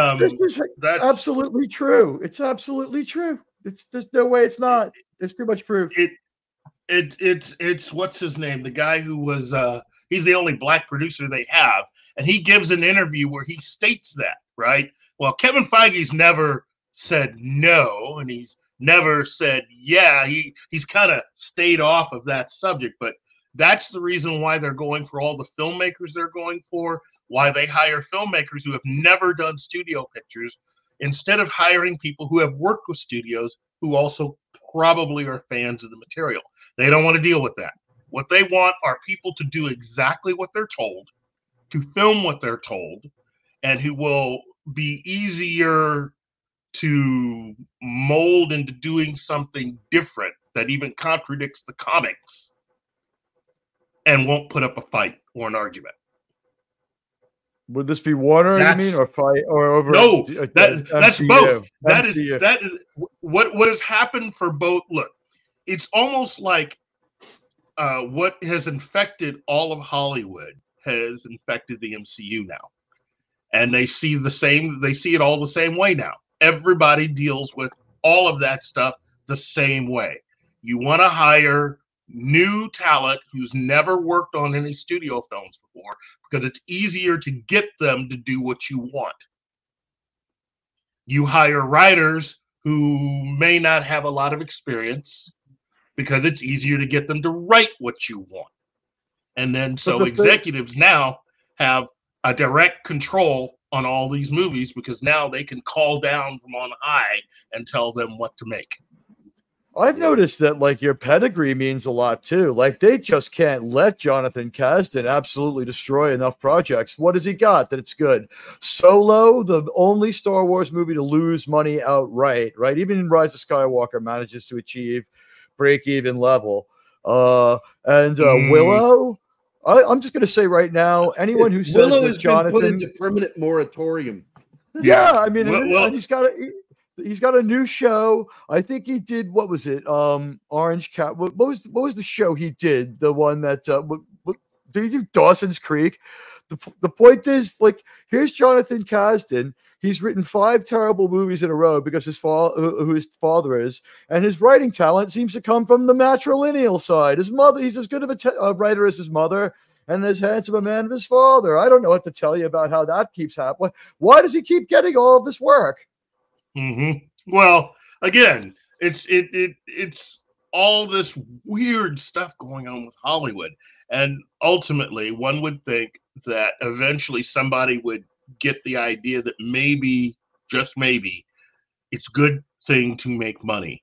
absolutely true. It's absolutely true. There's no way it's not. There's too much proof. It's what's his name? The guy who was. He's the only black producer they have. And he gives an interview where he states that, right? Well, Kevin Feige's never said no, and he's never said yeah. He's kind of stayed off of that subject. But that's the reason why they're going for all the filmmakers they're going for, why they hire filmmakers who have never done studio pictures, instead of hiring people who have worked with studios who also probably are fans of the material. They don't want to deal with that. What they want are people to do exactly what they're told, to film what they're told, and who will be easier to mold into doing something different that even contradicts the comics and won't put up a fight or an argument. Would this be water, you mean, or fight, or over? No, that's both. That is what has happened for both. Look, it's almost like what has infected all of Hollywood has infected the MCU now. And they see it all the same way now. Everybody deals with all of that stuff the same way. You want to hire new talent who's never worked on any studio films before because it's easier to get them to do what you want. You hire writers who may not have a lot of experience because it's easier to get them to write what you want. And then so executives now have a direct control on all these movies because now they can call down from on high and tell them what to make. I've noticed that like your pedigree means a lot too. Like they just can't let Jonathan Kasdan absolutely destroy enough projects. What has he got that it's good? Solo, the only Star Wars movie to lose money outright, right? Even Rise of Skywalker manages to achieve break-even level. Willow, I'm just going to say right now, anyone who says Willow that Jonathan been put into permanent moratorium. Yeah, I mean, and he's got a new show. I think he did, what was it? Orange Cat. What was the show he did? The one that did he do? Dawson's Creek. The point is, like, here's Jonathan Kasdan. He's written 5 terrible movies in a row because his father is, and his writing talent seems to come from the matrilineal side. His mother, he's as good of a writer as his mother, and as handsome a man as his father. I don't know what to tell you about how that keeps happening. Why does he keep getting all of this work? Well, again, it's all this weird stuff going on with Hollywood, and ultimately, one would think that eventually somebody would get the idea that maybe, just maybe, it's a good thing to make money,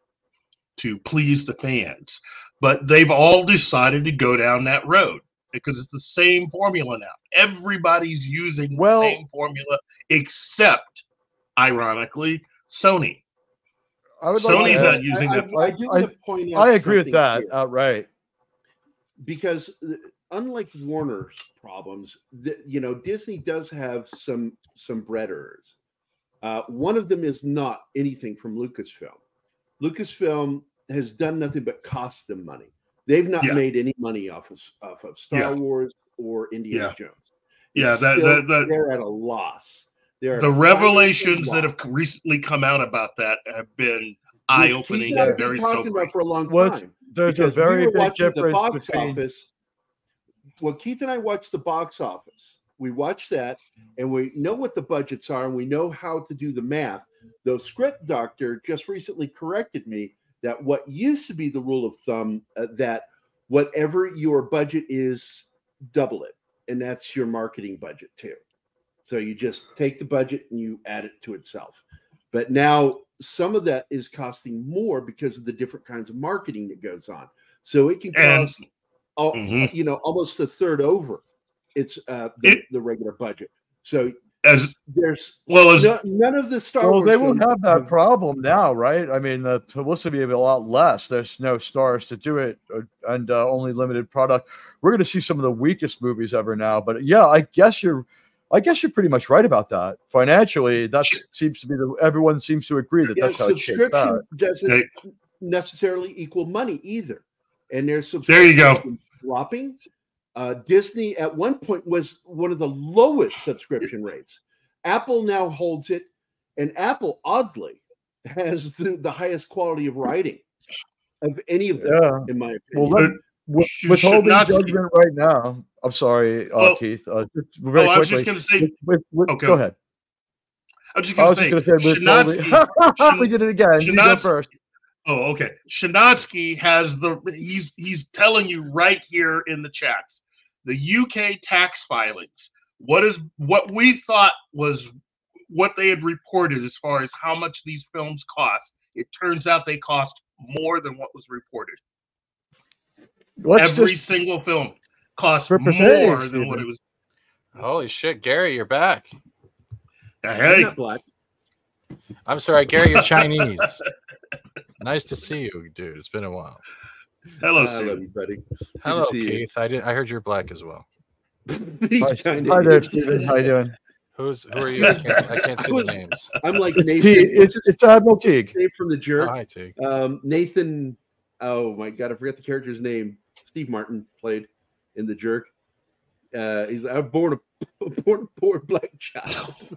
to please the fans. But they've all decided to go down that road because it's the same formula now. Everybody's using the same formula except, ironically, Sony. I would Sony's like not using that. I agree with that outright. Because unlike Warner's problems, you know, Disney does have some bread errors. One of them is not anything from Lucasfilm. Lucasfilm has done nothing but cost them money. They've not made any money off of Star Wars or Indiana Jones. Yeah, they're at a loss. The revelations that have recently come out about that have been eye-opening and very sobering. About for a long time. There's a very big difference. Well, Keith and I watched the box office. We watched that, and we know what the budgets are, and we know how to do the math. Though Script Doctor just recently corrected me that what used to be the rule of thumb, that whatever your budget is, double it. And that's your marketing budget too. So you just take the budget and you add it to itself. But now some of that is costing more because of the different kinds of marketing that goes on. So it can cost, you know, almost a third over the regular budget. So none of the Star Wars. Well, they won't have that problem now, right? I mean, the publicity will be a lot less. There's no stars to do it, and only limited product. We're going to see some of the weakest movies ever now. But yeah, I guess you're pretty much right about that. Financially, that seems to be everyone seems to agree that that's how it's shaped out. Subscription doesn't necessarily equal money either, and there's subscription dropping. Disney at one point was one of the lowest subscription rates. Apple now holds it, and Apple oddly has the highest quality of writing of any of them, in my opinion. Well, withholding judgment right now. I'm sorry, Keith. I was just going to say. Go ahead. I was just going to say. We did it again. You go first. Oh, okay. Shinatsky has he's telling you right here in the chats. The UK tax filings. What we thought was what they had reported as far as how much these films cost. It turns out they cost more than what was reported. Every single film cost more than what it was. Holy shit, Gary, you're back. Hey, I'm sorry, Gary, you're Chinese. Nice to see you, dude. It's been a while. Hello, Steve. Hello, buddy. Hello, Keith. You. I heard you're black as well. Hi there, Steven. How you doing? Who are you? I can't see the names. I'm like Nathan. It's Admiral Teague. From The Jerk. Oh, hi, Teague. Nathan. Oh my God, I forgot the character's name. Steve Martin played in The Jerk. He's like, I'm born a poor black child.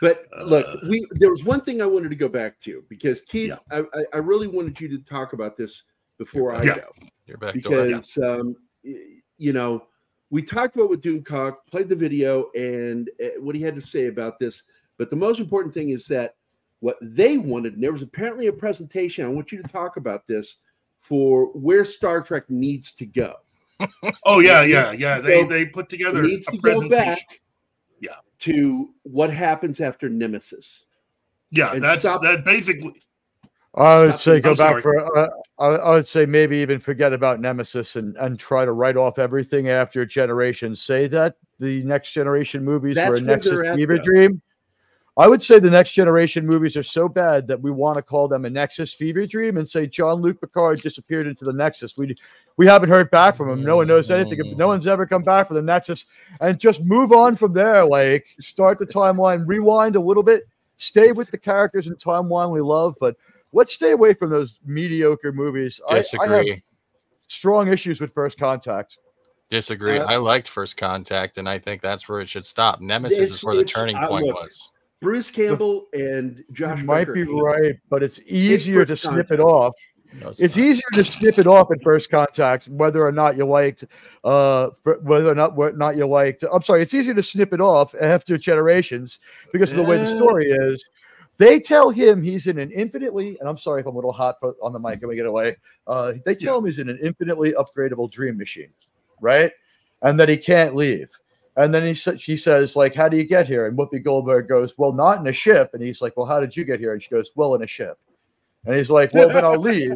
But look, there was one thing I wanted to go back to because Keith, I really wanted you to talk about this before I go. You're back because you know, we talked about what Doomcock played the video and what he had to say about this, but the most important thing is that what they wanted, and there was apparently a presentation. I want you to talk about this for where Star Trek needs to go. Oh yeah. They put together needs a to presentation. Go back to what happens after Nemesis. Yeah, that's that basically. I would say go back for. I would say maybe even forget about Nemesis and try to write off everything after Generation. Say that the Next Generation movies were a Nexus fever dream. I would say the Next Generation movies are so bad that we want to call them a Nexus fever dream and say Jean-Luc Picard disappeared into the Nexus. We haven't heard back from him. No one knows anything. If no one's ever come back from the Nexus, and just move on from there. Like, start the timeline, rewind a little bit, stay with the characters and timeline we love, but let's stay away from those mediocre movies. Disagree. I have strong issues with First Contact. Disagree. I liked First Contact, and I think that's where it should stop. Nemesis is where the turning point was. Bruce Campbell and Josh Becker might be right, but it's easier to snip it off. No, it's easier to snip it off at First Contact, whether or not you liked, whether or not you liked. I'm sorry, it's easier to snip it off after Generations because of the way the story is. They tell him he's in an infinitely, and I'm sorry if I'm a little hot on the mic. Can we get away? They tell him he's in an infinitely upgradable dream machine, right? And that he can't leave. And then she says, like, how do you get here? And Whoopi Goldberg goes, well, not in a ship. And he's like, well, how did you get here? And she goes, well, in a ship. And he's like, well, then I'll leave.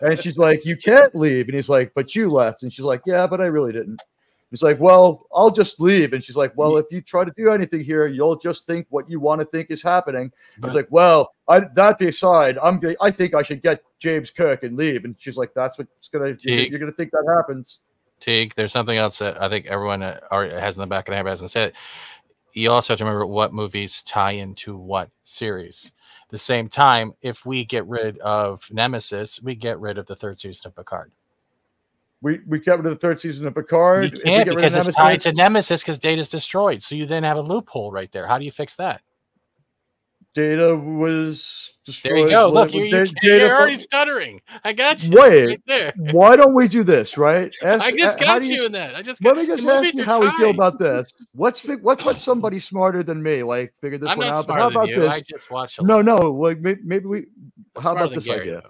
And she's like, you can't leave. And he's like, but you left. And she's like, yeah, but I really didn't. He's like, well, I'll just leave. And she's like, well, if you try to do anything here, you'll just think what you want to think is happening. But he's like, well, that aside, I think I should get James Kirk and leave. And she's like, that's what's gonna. You're gonna think that happens. Teague, there's something else that I think everyone already has in the back of their head, but hasn't said it. You also have to remember what movies tie into what series. At the same time, if we get rid of Nemesis, we get rid of the third season of Picard. We get rid of the third season of Picard. You can't, because it's tied to Nemesis, because Data's destroyed. So you then have a loophole right there. How do you fix that? Data was destroyed. There you go. Look, you're already stuttering. I got you. Wait, right there. Why don't we do this, right? Ask, I just got you in that. I just got, let me just ask you how we feel about this. Let's let somebody smarter than me like figure this one out. But how about this? I just watched a lot. No. Like maybe we. I'm how about this Gary, idea? Though.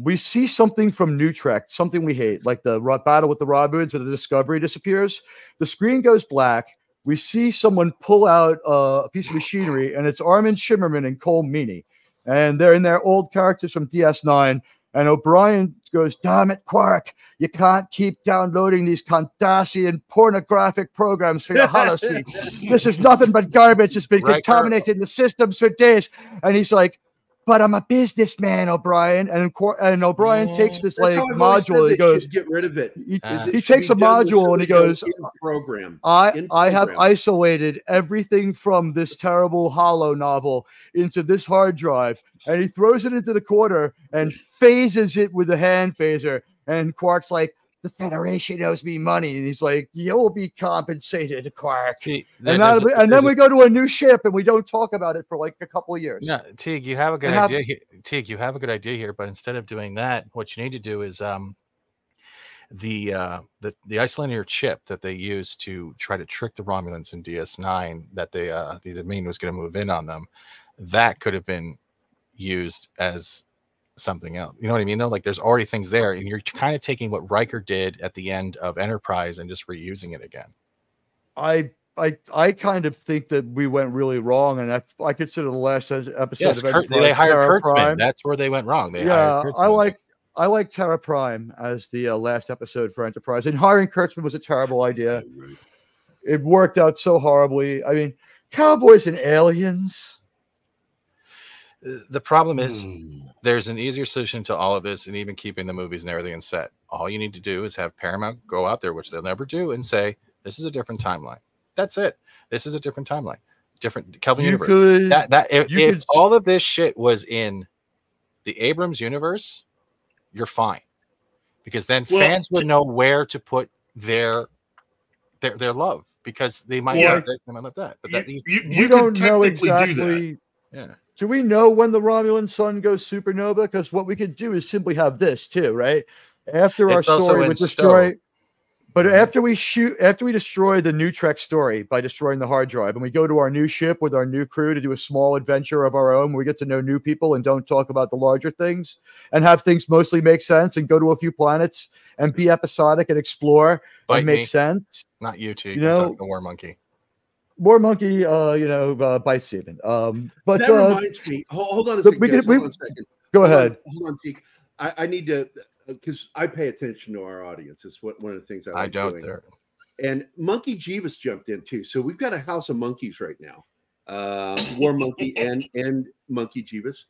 We see something from New Trek, something we hate, like the battle with the Romulans, or the Discovery disappears. The screen goes black. We see someone pull out a piece of machinery, and it's Armin Shimmerman and Cole Meany. And they're in their old characters from DS9. And O'Brien goes, damn it, Quark, you can't keep downloading these Cardassian pornographic programs for your holosuite. This is nothing but garbage. It's been contaminating the systems for days. And he's like, but I'm a businessman, O'Brien. And O'Brien takes this like module. And he goes, "Get rid of it." He takes a module and he goes, "Program. I have isolated everything from this terrible hollow novel into this hard drive." And he throws it into the quarter and phases it with a hand phaser. And Quark's like, "The Federation owes me money," and he's like, "You'll be compensated, Quark." See, and then we go to a new ship, and we don't talk about it for like a couple of years. No, Teague, you have a good idea. Teague, you have a good idea here, but instead of doing that, what you need to do is the Icelandic chip that they used to try to trick the Romulans in DS9 that they the Dominion was going to move in on them. That could have been used as something else, you know what I mean? Though, like, there's already things there, and you're kind of taking what Riker did at the end of Enterprise and just reusing it again. I kind of think that we went really wrong, and I consider the last episode. Yes, of Enterprise, they hired Kurtzman. That's where they went wrong. They hired Kurtzman. I like Terra Prime as the last episode for Enterprise, and hiring Kurtzman was a terrible idea. It worked out so horribly. I mean, cowboys and aliens. The problem is there's an easier solution to all of this, and even keeping the movies and everything in set. All you need to do is have Paramount go out there, which they'll never do, and say, this is a different timeline. That's it. This is a different timeline. Different Kelvin universe. If all of this shit was in the Abrams universe, you're fine. Because then fans would know where to put their love, because they might love this, they might love that. But you don't know exactly. Do that. Yeah. Do we know when the Romulan sun goes supernova? Because what we could do is simply have this too, right? After our story would destroy, but after we destroy the New Trek story by destroying the hard drive, and we go to our new ship with our new crew to do a small adventure of our own, where we get to know new people and don't talk about the larger things, and have things mostly make sense, and go to a few planets and be episodic and explore and make sense. Not you two, you know, the War Monkey. War Monkey, you know, bites Steven. But that reminds me. Hold on a second. Go ahead. Hold on, Teague. I need to, because I pay attention to our audience. It's what one of the things I don't there. And Monkey Jeeves jumped in too. So we've got a house of monkeys right now. War Monkey and Monkey Jeeves.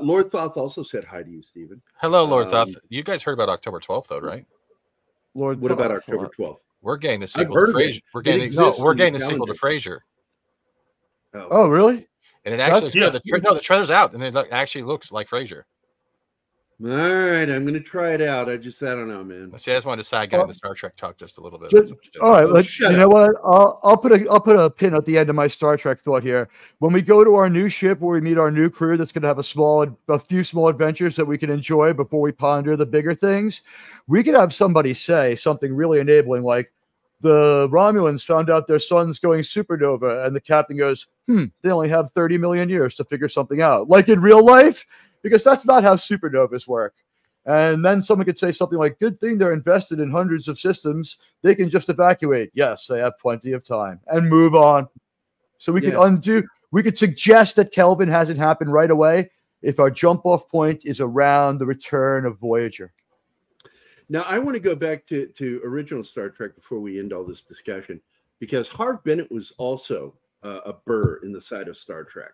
Lord Thoth also said hi to you, Steven. Hello, Lord Thoth. You guys heard about October 12th, though, right? Lord, what about October 12th? We're getting the sequel to Frasier. We're getting the sequel to Frasier. Oh, really? And it actually the trailer's out, and it actually looks like Frasier. All right, I'm gonna try it out. I don't know, man. See, I just wanted to side guy in the Star Trek talk just a little bit. All right, you know what? I'll put a pin at the end of my Star Trek thought here. When we go to our new ship, where we meet our new crew, that's gonna have a few small adventures that we can enjoy before we ponder the bigger things. We could have somebody say something really enabling, like, the Romulans found out their sun's going supernova, and the captain goes, they only have 30 million years to figure something out. Like in real life, because that's not how supernovas work. And then someone could say something like, good thing they're invested in hundreds of systems. They can just evacuate. Yes, they have plenty of time, and move on. So we could we could suggest that Kelvin hasn't happened right away if our jump off point is around the return of Voyager. Now, I want to go back to original Star Trek before we end all this discussion, because Harve Bennett was also a burr in the side of Star Trek.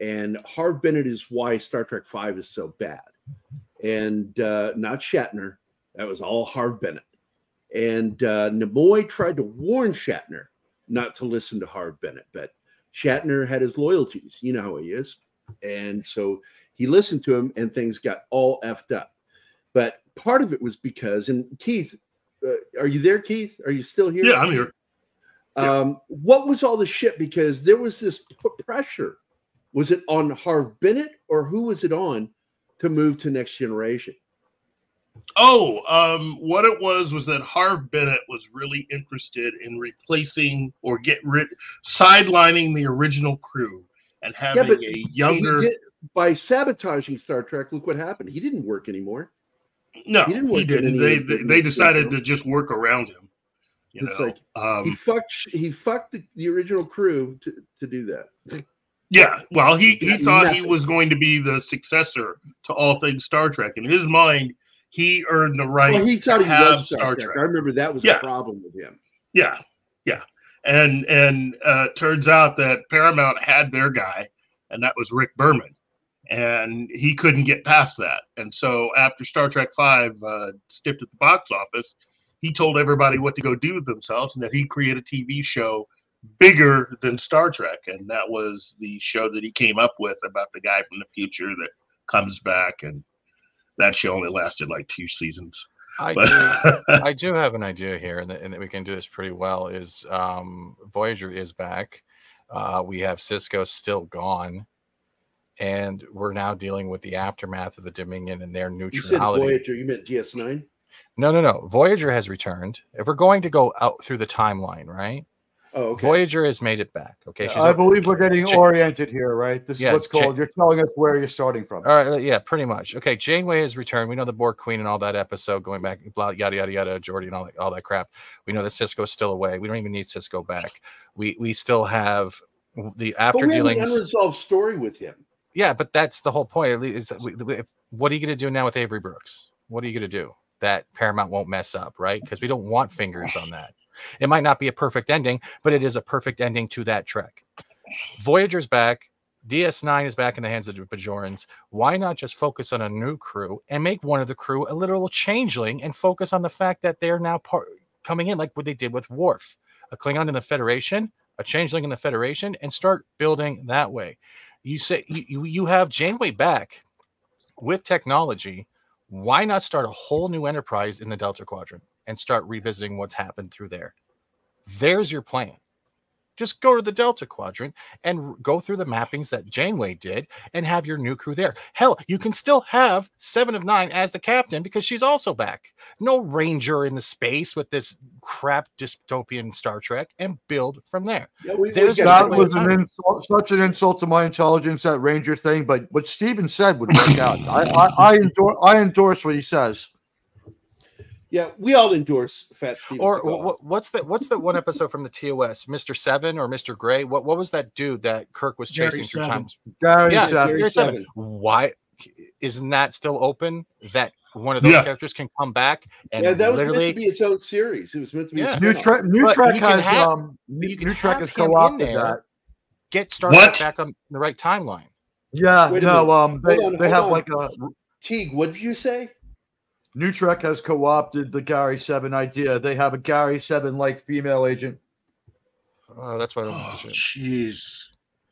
And Harve Bennett is why Star Trek V is so bad. And not Shatner. That was all Harve Bennett. And Nimoy tried to warn Shatner not to listen to Harve Bennett. But Shatner had his loyalties. You know how he is. And so he listened to him, and things got all effed up. But part of it was because, and Keith, are you there, Keith? Are you still here? Yeah, I'm here. What was all the shit? Because there was this pressure. Was it on Harve Bennett, or who was it on to move to Next Generation? Oh, what it was that Harve Bennett was really interested in replacing or sidelining the original crew and having a younger. By sabotaging Star Trek, look what happened. He didn't work anymore. No, he didn't. They decided to just work around him. He fucked the original crew to do that. Yeah, well, he thought he was going to be the successor to all things Star Trek. In his mind, he earned the right to have Star Trek. I remember that was a problem with him. Yeah, yeah. And turns out that Paramount had their guy, and that was Rick Berman. And he couldn't get past that. And so after Star Trek V stiffed at the box office, he told everybody what to go do with themselves, and that he created a TV show bigger than Star Trek. And that was the show that he came up with about the guy from the future that comes back. And that show only lasted like 2 seasons. I do have an idea here, and that we can do this pretty well, is Voyager is back. We have Cisco still gone. And we're now dealing with the aftermath of the Dominion and their neutrality. You said Voyager, you meant DS9? No. Voyager has returned. If we're going to go out through the timeline, right? Oh, okay. Voyager has made it back. Okay, I believe we're getting oriented here, right? This is what's called. You're telling us where you're starting from. All right, yeah, pretty much. Okay, Janeway has returned. We know the Borg Queen and all that episode going back, blah, yada yada yada, Geordi and all that crap. We know that Sisko's still away. We don't even need Sisko back. We still have the after dealings. But we have an unresolved story with him. Yeah, but that's the whole point. Is what are you going to do now with Avery Brooks? What are you going to do that Paramount won't mess up, right? Because we don't want fingers on that. It might not be a perfect ending, but it is a perfect ending to that trek. Voyager's back. DS9 is back in the hands of the Bajorans. Why not just focus on a new crew and make one of the crew a literal changeling and focus on the fact that they're now coming in like what they did with Worf, a Klingon in the Federation, a changeling in the Federation, and start building that way. You say you have Janeway back with technology. Why not start a whole new Enterprise in the Delta Quadrant and start revisiting what's happened through there? There's your plan. Just go to the Delta Quadrant and go through the mappings that Janeway did and have your new crew there. Hell, you can still have 7 of 9 as the captain because she's also back. No Ranger in the space with this crap dystopian Star Trek, and build from there. Yeah, that was such an insult to my intelligence, that Ranger thing, but what Steven said would work out. I endorse what he says. Yeah, we all endorse Fat Steven. Or what's that one episode from the TOS, Mr. Seven or Mr. Gray? What was that dude that Kirk was chasing through time? Gary Seven. Why isn't that still open? That one of those characters can come back, and that was meant to be its own series. It was meant to be New Trek has co-opted that. Get Star Trek back on the right timeline. Yeah, they have Teague. What did you say? New Trek has co-opted the Gary Seven idea. They have a Gary Seven like female agent. Oh, that's why. Jeez.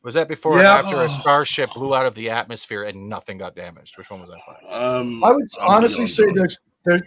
Was that before or after a starship blew out of the atmosphere and nothing got damaged? Which one was that by? I would honestly say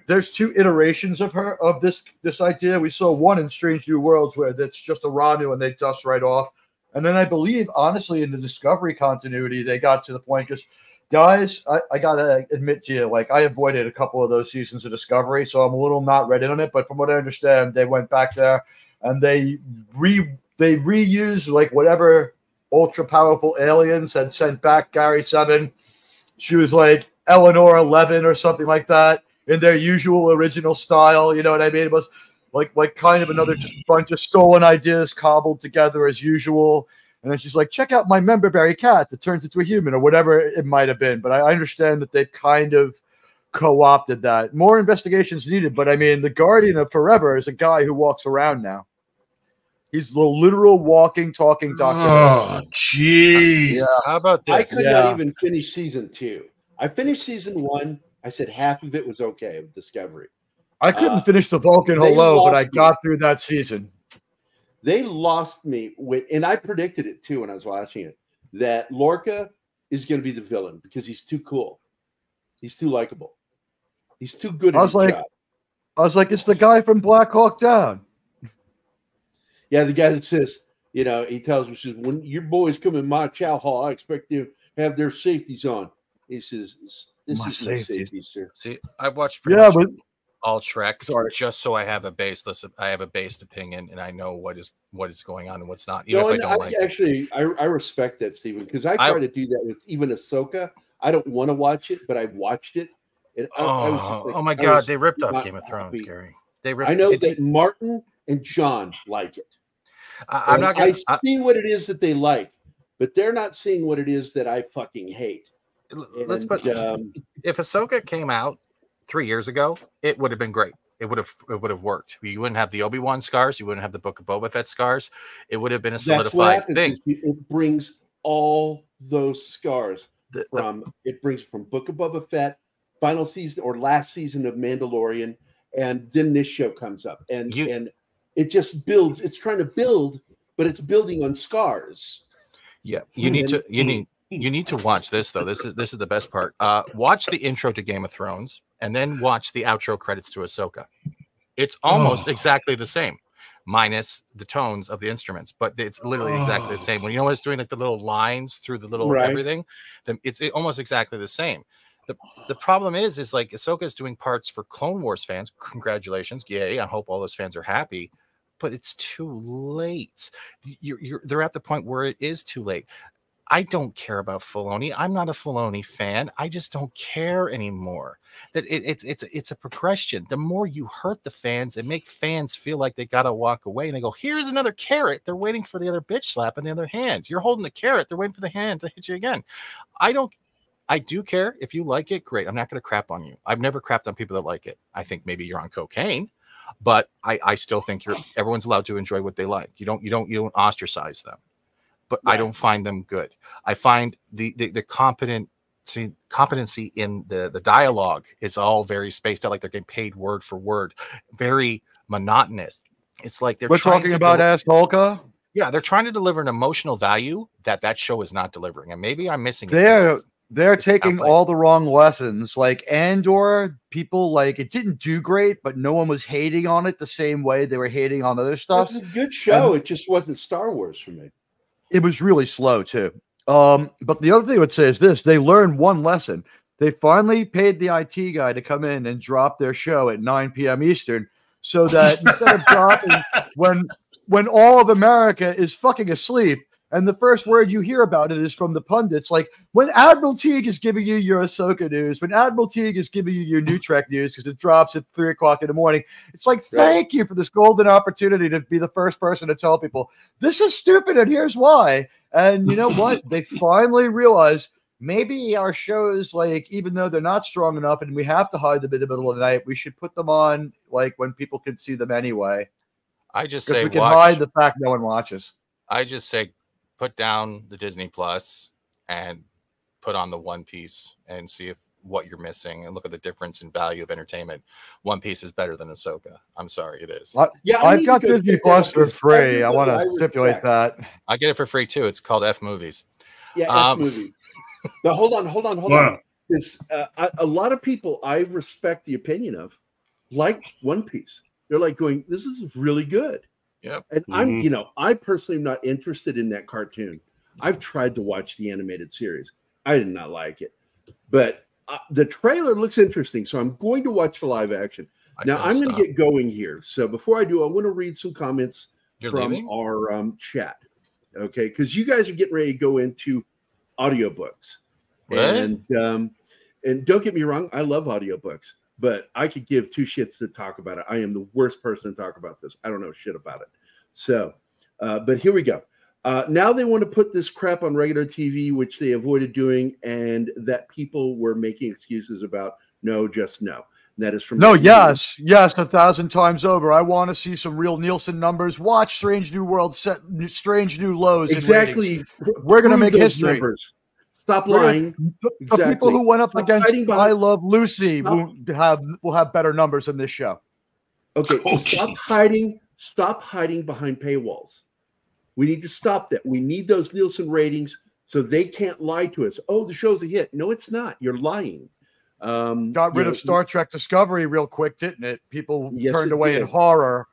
there's two iterations of her of this idea. We saw one in Strange New Worlds where that's just a Ranu and they dust right off. And then I believe, honestly, in the Discovery continuity, they got to the point because, guys, I got to admit to you, like, I avoided a couple of those seasons of Discovery, so I'm a little not read in on it. But from what I understand, they went back there and they reused, like, whatever ultra powerful aliens had sent back Gary Seven. She was like Eleanor 11 or something like that in their usual original style. You know what I mean? It was like kind of another just bunch of stolen ideas cobbled together as usual. And then she's like, check out my member berry cat that turns into a human or whatever it might have been. But I understand that they've kind of co-opted that. More investigations needed, but I mean, the Guardian of Forever is a guy who walks around now. He's the literal walking, talking Doctor. Oh, jeez. Yeah, how about this? I could not even finish season 2. I finished season 1. I said half of it was okay of Discovery. I couldn't finish the Vulcan Hello, but I got through that season. They lost me with, and I predicted it too when I was watching it, that Lorca is going to be the villain because he's too cool. He's too likable. He's too good at his job. I was like, it's the guy from Black Hawk Down. Yeah, the guy that says, you know, he tells me, says, when your boys come in my chow hall, I expect them to have their safeties on. He says, this is my safety, sir. See, I've watched all Trek just so I have a baseless, I have a based opinion, and I know what is going on and what's not. Even if I don't like it. Actually, I respect that, Stephen, because I try to do that with even Ahsoka. I don't want to watch it, but I watched it. And I was just like, oh my God, they ripped up Game of Thrones, Gary. They ripped. I know that Martin and John like it. I'm not gonna see what it is that they like, but they're not seeing what it is that I fucking hate. Let's put if Ahsoka came out 3 years ago, it would have been great. It would have worked. You wouldn't have the Obi-Wan scars, you wouldn't have the Book of Boba Fett scars. It would have been a solidified thing. It brings all those scars from Book of Boba Fett, final season or last season of Mandalorian, and then this show comes up. And it just builds, it's trying to build, but it's building on scars. Yeah, you need to watch this though. This is the best part. Watch the intro to Game of Thrones and then watch the outro credits to Ahsoka. It's almost exactly the same, minus the tones of the instruments, but it's literally exactly the same. When you know it's doing like the little lines through the little everything, then it's almost exactly the same. The problem is like Ahsoka is doing parts for Clone Wars fans. Congratulations, yay! I hope all those fans are happy. But it's too late. They're at the point where it is too late. I don't care about Filoni. I'm not a Filoni fan. I just don't care anymore. That it's a progression. The more you hurt the fans and make fans feel like they gotta walk away, and they go, here's another carrot. They're waiting for the other bitch slap in the other hand. You're holding the carrot. They're waiting for the hand to hit you again. I do care. If you like it, great. I'm not gonna crap on you. I've never crapped on people that like it. I think maybe you're on cocaine, but I still think everyone's allowed to enjoy what they like. You don't ostracize them. But I don't find them good. I find the competency in the dialogue is all very spaced out, like they're getting paid word for word, very monotonous. It's like they're talking about Ahsoka. Yeah, they're trying to deliver an emotional value that show is not delivering, and maybe I'm missing. They're taking all the wrong lessons. Like Andor, people like it didn't do great, but no one was hating on it the same way they were hating on other stuff. It's a good show. It just wasn't Star Wars for me. It was really slow too. But the other thing I would say is this: they learned one lesson. They finally paid the IT guy to come in and drop their show at 9 p.m. Eastern, so that instead of dropping when all of America is fucking asleep, and the first word you hear about it is from the pundits, like when Admiral Teague is giving you your Ahsoka news, when Admiral Teague is giving you your New Trek news because it drops at 3 o'clock in the morning. It's like, thank you for this golden opportunity to be the first person to tell people this is stupid and here's why. And you know what? They finally realized maybe our shows, like, even though they're not strong enough and we have to hide them in the middle of the night, we should put them on like when people can see them anyway. I just say we can hide the fact no one watches. I just say put down the Disney Plus and put on the One Piece and see if what you're missing and look at the difference in value of entertainment. One Piece is better than Ahsoka. I'm sorry, it is. Yeah, I've got Disney Plus for free. I want to stipulate that. I get it for free too. It's called F Movies. Yeah, F Movies. But hold on. There's a lot of people I respect the opinion of like One Piece. They're like going, this is really good. Yep. And I'm, you know, I personally am not interested in that cartoon. I've tried to watch the animated series. I did not like it, but the trailer looks interesting. So I'm going to watch the live action. Now I'm going to get going here. So before I do, I want to read some comments from our chat. Okay. Cause you guys are getting ready to go into audiobooks. What? And don't get me wrong. I love audiobooks. But I could give two shits to talk about it. I am the worst person to talk about this. I don't know shit about it. So, but here we go. Now they want to put this crap on regular TV, which they avoided doing, and that people were making excuses about no, just no. And that is from no, yes, yes, 1,000 times over. I want to see some real Nielsen numbers. Watch Strange New World set strange new lows. Exactly, we're going to make history. Numbers. Stop lying. The exactly. people who went up Stop against "I Love Lucy" will have better numbers than this show. Okay, oh, stop geez. Hiding. Stop hiding behind paywalls. We need to stop that. We need those Nielsen ratings so they can't lie to us. Oh, the show's a hit. No, it's not. You're lying. Got rid of Star Trek Discovery real quick, didn't it? People turned away in horror.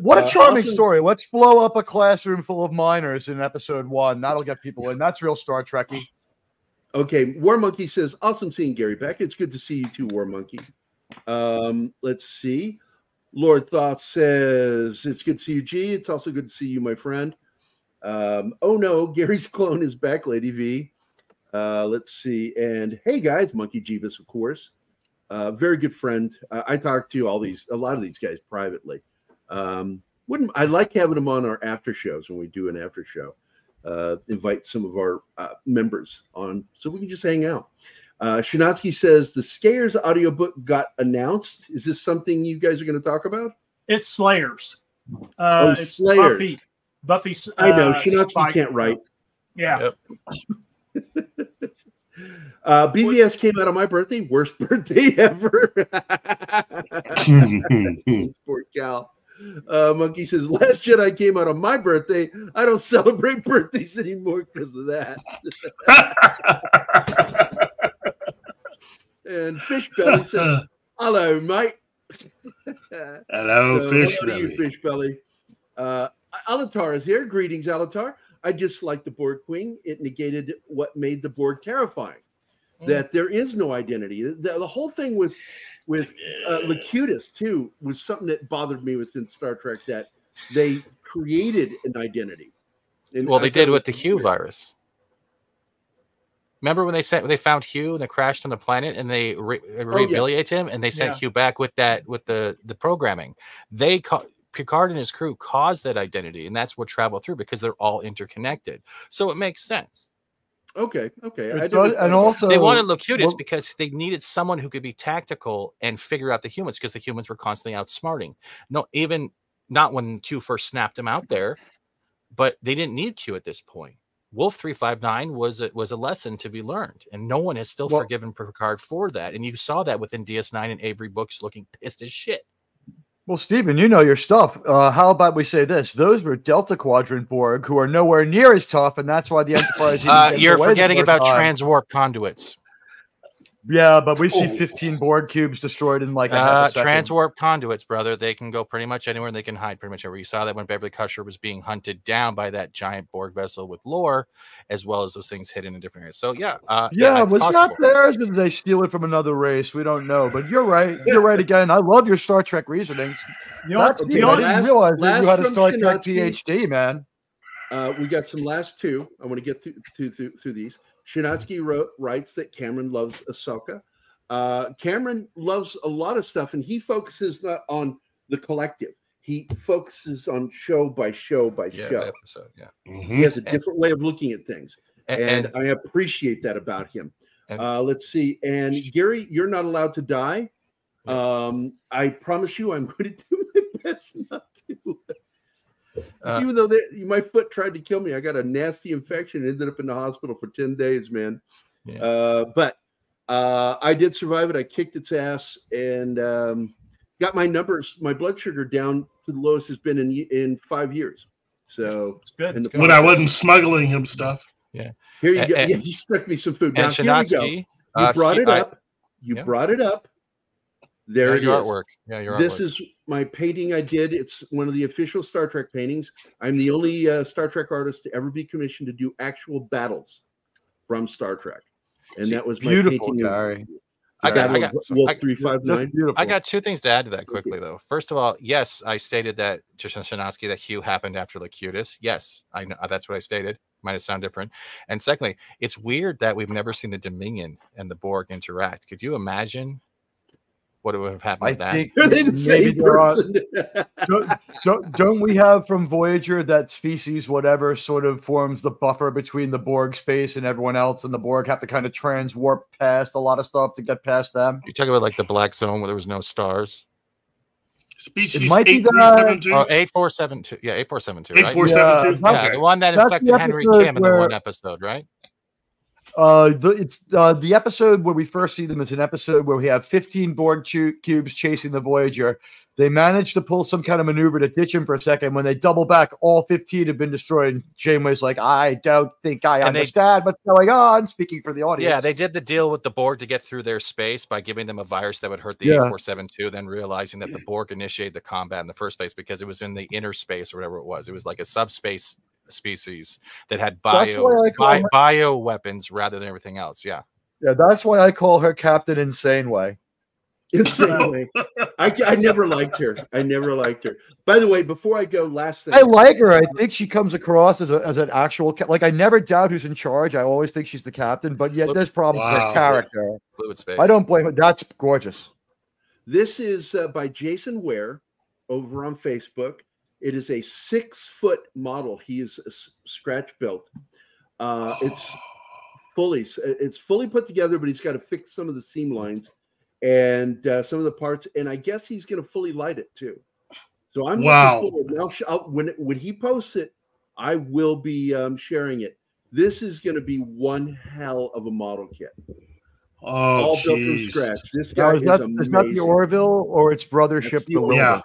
What a charming story. Let's blow up a classroom full of minors in episode 1. That'll get people in. That's real Star Trekky. Okay, War Monkey says, awesome seeing Gary back. It's good to see you too, War Monkey. Let's see. Lord Thoth says, it's good to see you, G. It's also good to see you, my friend. Oh, no, Gary's clone is back, Lady V. Let's see. And hey, guys, Monkey Jeebus, of course. Very good friend. I talk to a lot of these guys privately. I like having them on our after shows when we do an after show. Invite some of our members on so we can just hang out. Shinatsky says the Slayers audiobook got announced. Is this something you guys are going to talk about? It's Slayers. It's Slayers. Buffy. I know Shinatsky can't write. Yeah. Yep. BVS came out on my birthday. Worst birthday ever. Poor Cal. Monkey says, Last Jedi came out on my birthday. I don't celebrate birthdays anymore because of that. And Fishbelly says, hello, mate. Hello, so, Fishbelly. Alatar is here. Greetings, Alatar. I dislike the Borg Queen. It negated what made the Borg terrifying. That there is no identity. The whole thing with Locutus too was something that bothered me within Star Trek, that they created an identity. And well, they did with the Hugh virus. Remember when they found Hugh and they crashed on the planet and they rehabilitate him and they sent Hugh back with the programming. Picard and his crew caused that identity, and that's what traveled through because they're all interconnected. So it makes sense. Okay. Okay. And also, they wanted Locutus because they needed someone who could be tactical and figure out the humans, because the humans were constantly outsmarting. No, even not when Q first snapped him out there, but they didn't need Q at this point. Wolf 359 was a lesson to be learned, and no one has still forgiven Picard for that. And you saw that within DS9 and Avery Brooks looking pissed as shit. Well, Stephen, you know your stuff. How about we say this? Those were Delta Quadrant Borg, who are nowhere near as tough, and that's why the Enterprise... you're forgetting about transwarp conduits. Yeah, but we see 15 Borg cubes destroyed in like a second. Transwarp conduits, brother. They can go pretty much anywhere, and they can hide pretty much everywhere. You saw that when Beverly Cusher was being hunted down by that giant Borg vessel with lore, as well as those things hidden in different areas. So, yeah. Yeah, it was not theirs, but they steal it from another race. We don't know, but you're right. You're right again. I love your Star Trek reasoning. I didn't realize you had a Star Trek PhD, man. We got some last two. I want to get through these. Shinatsky writes that Cameron loves Ahsoka. Cameron loves a lot of stuff, and he focuses not on the collective. He focuses on show by show by show. Episode, yeah. Mm-hmm. He has a different way of looking at things, and I appreciate that about him. Let's see. And Gary, you're not allowed to die. I promise you I'm going to do my best not to. Even though my foot tried to kill me, I got a nasty infection and ended up in the hospital for 10 days, man. Yeah. But I did survive it. I kicked its ass and got my numbers, my blood sugar down to the lowest it's been in 5 years. So it's good. It's good. When I wasn't smuggling him stuff. Yeah. Here you go. Yeah, he stuck me some food. Now, Shinatsky, here we go. You brought it up. You brought it up. There it is. Artwork. Yeah, your artwork. This is my painting I did. It's one of the official Star Trek paintings. I'm the only Star Trek artist to ever be commissioned to do actual battles from Star Trek. And that was my painting. I got two things to add to that quickly, though. First of all, yes, I stated that to Shinatsky that Hugh happened after Locutus. Yes, I know that's what I stated. Might have sound different. And secondly, it's weird that we've never seen the Dominion and the Borg interact. Could you imagine what would have happened to that? Think they the same person? Don't we have from Voyager that species whatever sort of forms the buffer between the Borg space and everyone else, and the Borg have to kind of transwarp past a lot of stuff to get past them? You're talking about like the black zone where there was no stars? Species 8472. 8472. Yeah, 8472. 8472. Right? Yeah, okay. The one that infected Henry Kim in the one episode, right? It's the episode where we first see them is an episode where we have 15 Borg cubes chasing the Voyager. They managed to pull some kind of maneuver to ditch him for a second. When they double back, all 15 have been destroyed. And Janeway's like, I don't think I understand what's going on, speaking for the audience. Yeah, they did the deal with the Borg to get through their space by giving them a virus that would hurt the 8472, then realizing that the Borg initiated the combat in the first place because it was in the inner space or whatever it was. It was like a subspace species that had bio weapons rather than everything else. Yeah. Yeah, that's why I call her Captain Insane Way. Insanely. I never liked her. I never liked her. By the way, before I go, last thing. I like her. I think she comes across as an actual like. I never doubt who's in charge. I always think she's the captain. But yet, there's problems with her character. Fluid space. I don't blame her. That's gorgeous. This is by Jason Ware over on Facebook. It is a 6-foot model. He is scratch built. It's fully put together, but he's got to fix some of the seam lines and some of the parts, and I guess he's going to fully light it too. So I'm looking forward. Now, when he posts it, I will be sharing it. This is going to be one hell of a model kit. Oh, all built from scratch. This guy is amazing. It's not the Orville or its brother ship, the Orville. Yeah.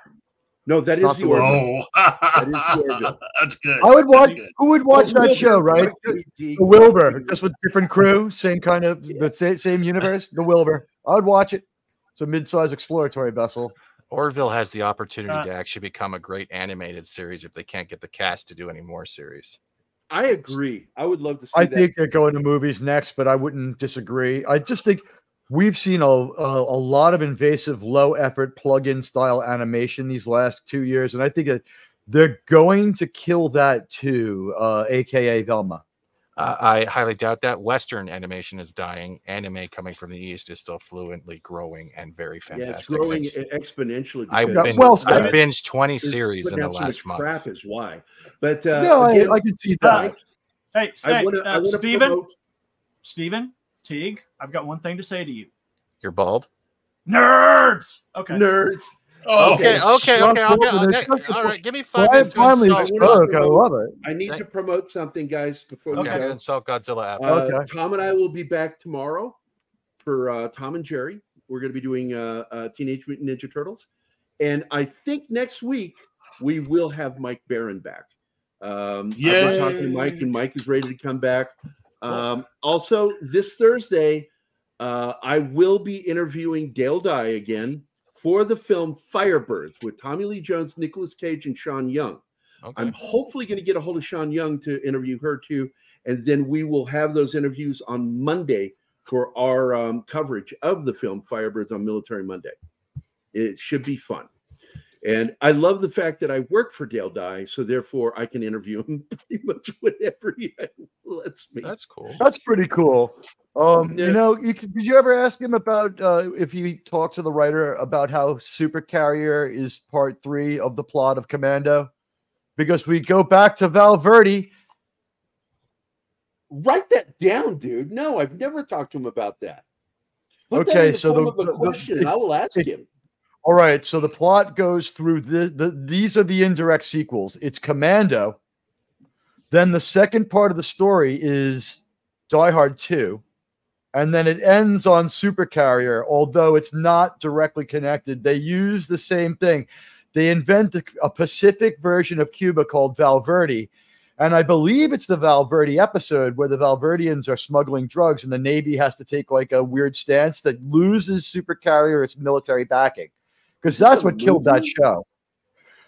No, that is the Orville. That is the Orville. That's good. I would watch. Who would watch that show, right? The Wilbur, just with different crew, same kind of, the same universe. The Wilbur. I would watch it. It's a mid-size exploratory vessel. Orville has the opportunity to actually become a great animated series if they can't get the cast to do any more series. I agree. I would love to see that. I think they're going to movies next, but I wouldn't disagree. I just think we've seen a lot of invasive, low-effort, plug-in style animation these last 2 years, and I think that they're going to kill that too, a.k.a. Velma. I highly doubt that. Western animation is dying. Anime coming from the East is still fluently growing and very fantastic. Yeah, it's growing exponentially. I've binged 20 series in the last month. Crap is why. But again, I can see that. Stephen Teague, I've got one thing to say to you. You're bald. Nerds. Okay. Nerds. Oh, okay. All right, give me 5 minutes. I love it. I need to promote something, guys, before we go. Insult Godzilla app. Tom and I will be back tomorrow for Tom and Jerry. We're going to be doing Teenage Mutant Ninja Turtles. And I think next week we will have Mike Barron back. I've been talking to Mike, and Mike is ready to come back. Also, this Thursday, I will be interviewing Dale Dye again for the film Firebirds with Tommy Lee Jones, Nicolas Cage, and Sean Young. Okay. I'm hopefully going to get a hold of Sean Young to interview her too. And then we will have those interviews on Monday for our coverage of the film Firebirds on Military Monday. It should be fun. And I love the fact that I work for Dale Dye, so therefore I can interview him pretty much whenever he lets me. That's cool. That's pretty cool. Did you ever ask him about if he talked to the writer about how Supercarrier is part 3 of the plot of Commando? Because we go back to Val Verde. Write that down, dude. No, I've never talked to him about that. Put that in the form of a question, and I will ask him. All right, so the plot goes through these are the indirect sequels. It's Commando. Then the second part of the story is Die Hard 2. And then it ends on Supercarrier, although it's not directly connected. They use the same thing. They invent a Pacific version of Cuba called Val Verde. And I believe it's the Val Verde episode where the Valverdians are smuggling drugs and the Navy has to take like a weird stance that loses Supercarrier its military backing. Because that's what killed that show.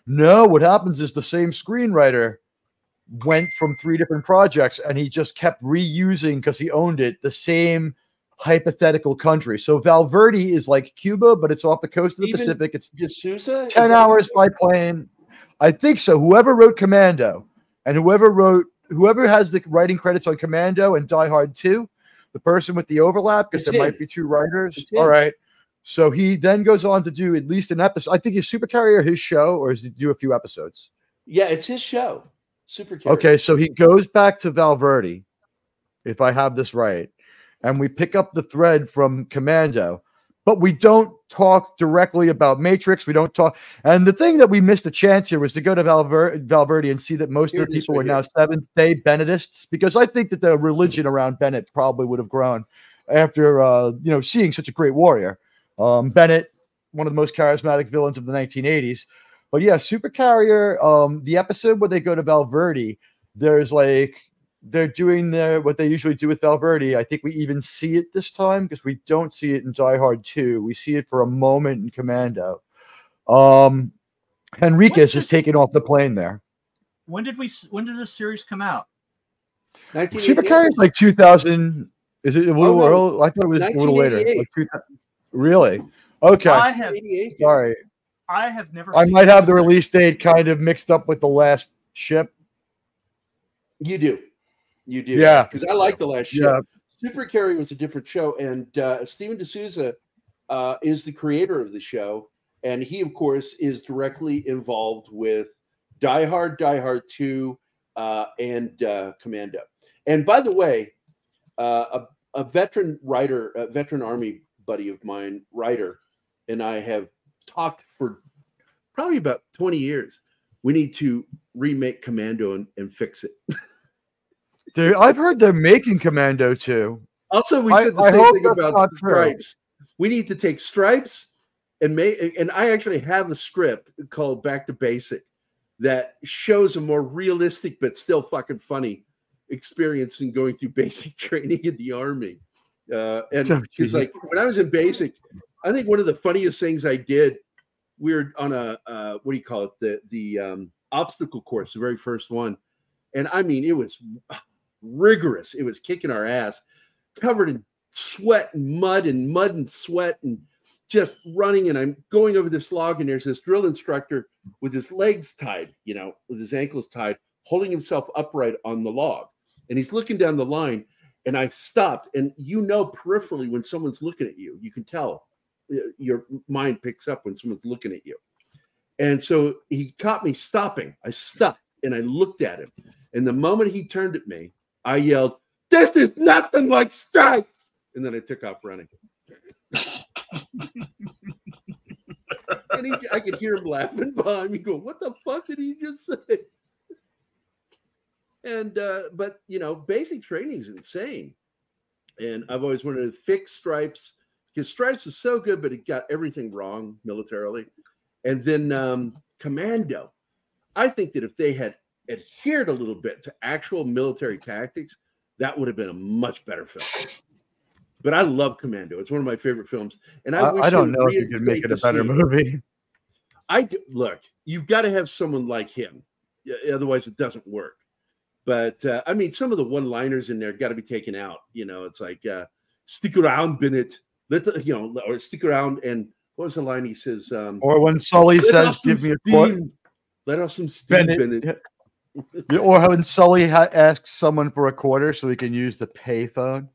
No, what happens is the same screenwriter went from 3 different projects and he just kept reusing, because he owned it, the same hypothetical country. So Val Verde is like Cuba, but it's off the coast of the Pacific. It's D'Souza? 10 hours by plane. I think so. Whoever wrote Commando and whoever has the writing credits on Commando and Die Hard 2, the person with the overlap, because there might be 2 writers. All right. So he then goes on to do at least an episode. I think is Supercarrier his show, or is it do a few episodes? Yeah, it's his show. Supercarrier. Okay, so he goes back to Val Verde, if I have this right, and we pick up the thread from Commando, but we don't talk directly about Matrix. We don't talk. And the thing that we missed a chance here was to go to Val Verde and see that most of the people were now Seventh-day Benedicts, because I think that the religion around Bennett probably would have grown after you know, seeing such a great warrior. Bennett, one of the most charismatic villains of the 1980s. But yeah, Supercarrier, the episode where they go to Val Verde, there's like they're doing what they usually do with Val Verde. I think we even see it this time because we don't see it in Die Hard 2. We see it for a moment in Commando. Henriquez is taken off the plane there. When did this series come out? Supercarrier is like 2000. Is it a little early? I thought it was a little later. Like 2000. Really? Okay. Sorry. I have never. I might have the release date kind of mixed up with The Last Ship. You do. Yeah. Because I like The Last Ship. Yeah. Supercarrier was a different show, and Stephen D'Souza is the creator of the show, and he, of course, is directly involved with Die Hard, Die Hard 2, and Commando. And by the way, a veteran writer, a veteran Army buddy of mine, writer, and I have talked for probably about 20 years. We need to remake Commando and fix it. Dude, I've heard they're making Commando too. Also, we said the same thing about Stripes. We need to take Stripes and I actually have a script called Back to Basic that shows a more realistic but still fucking funny experience in going through basic training in the Army. And he's like, when I was in basic, I think one of the funniest things I did, we were on a what do you call it, the obstacle course, the very first one, and I mean it was rigorous, it was kicking our ass, covered in sweat and mud and sweat and just running, and I'm going over this log, and there's this drill instructor with his legs tied, you know, with his ankles tied, holding himself upright on the log, and he's looking down the line. And I stopped, and you know peripherally when someone's looking at you, you can tell your mind picks up when someone's looking at you. And so he caught me stopping. I stopped, and I looked at him. And the moment he turned at me, I yelled, "This is nothing like Stripes!" And then I took off running. And I could hear him laughing behind me, going, "What the fuck did he just say?" And but you know, basic training is insane, and I've always wanted to fix Stripes because Stripes is so good, but it got everything wrong militarily. And then Commando, I think that if they had adhered a little bit to actual military tactics, that would have been a much better film. But I love Commando; it's one of my favorite films. And I don't know if you could make it a better movie. Look, you've got to have someone like him, otherwise it doesn't work. But, I mean, some of the one-liners in there got to be taken out. You know, it's like, stick around, Bennett. Or stick around. And what was the line he says? Or when Sully says, "Give me a quote." Let us some steam, Bennett. Yeah. Or when Sully asks someone for a quarter so he can use the payphone.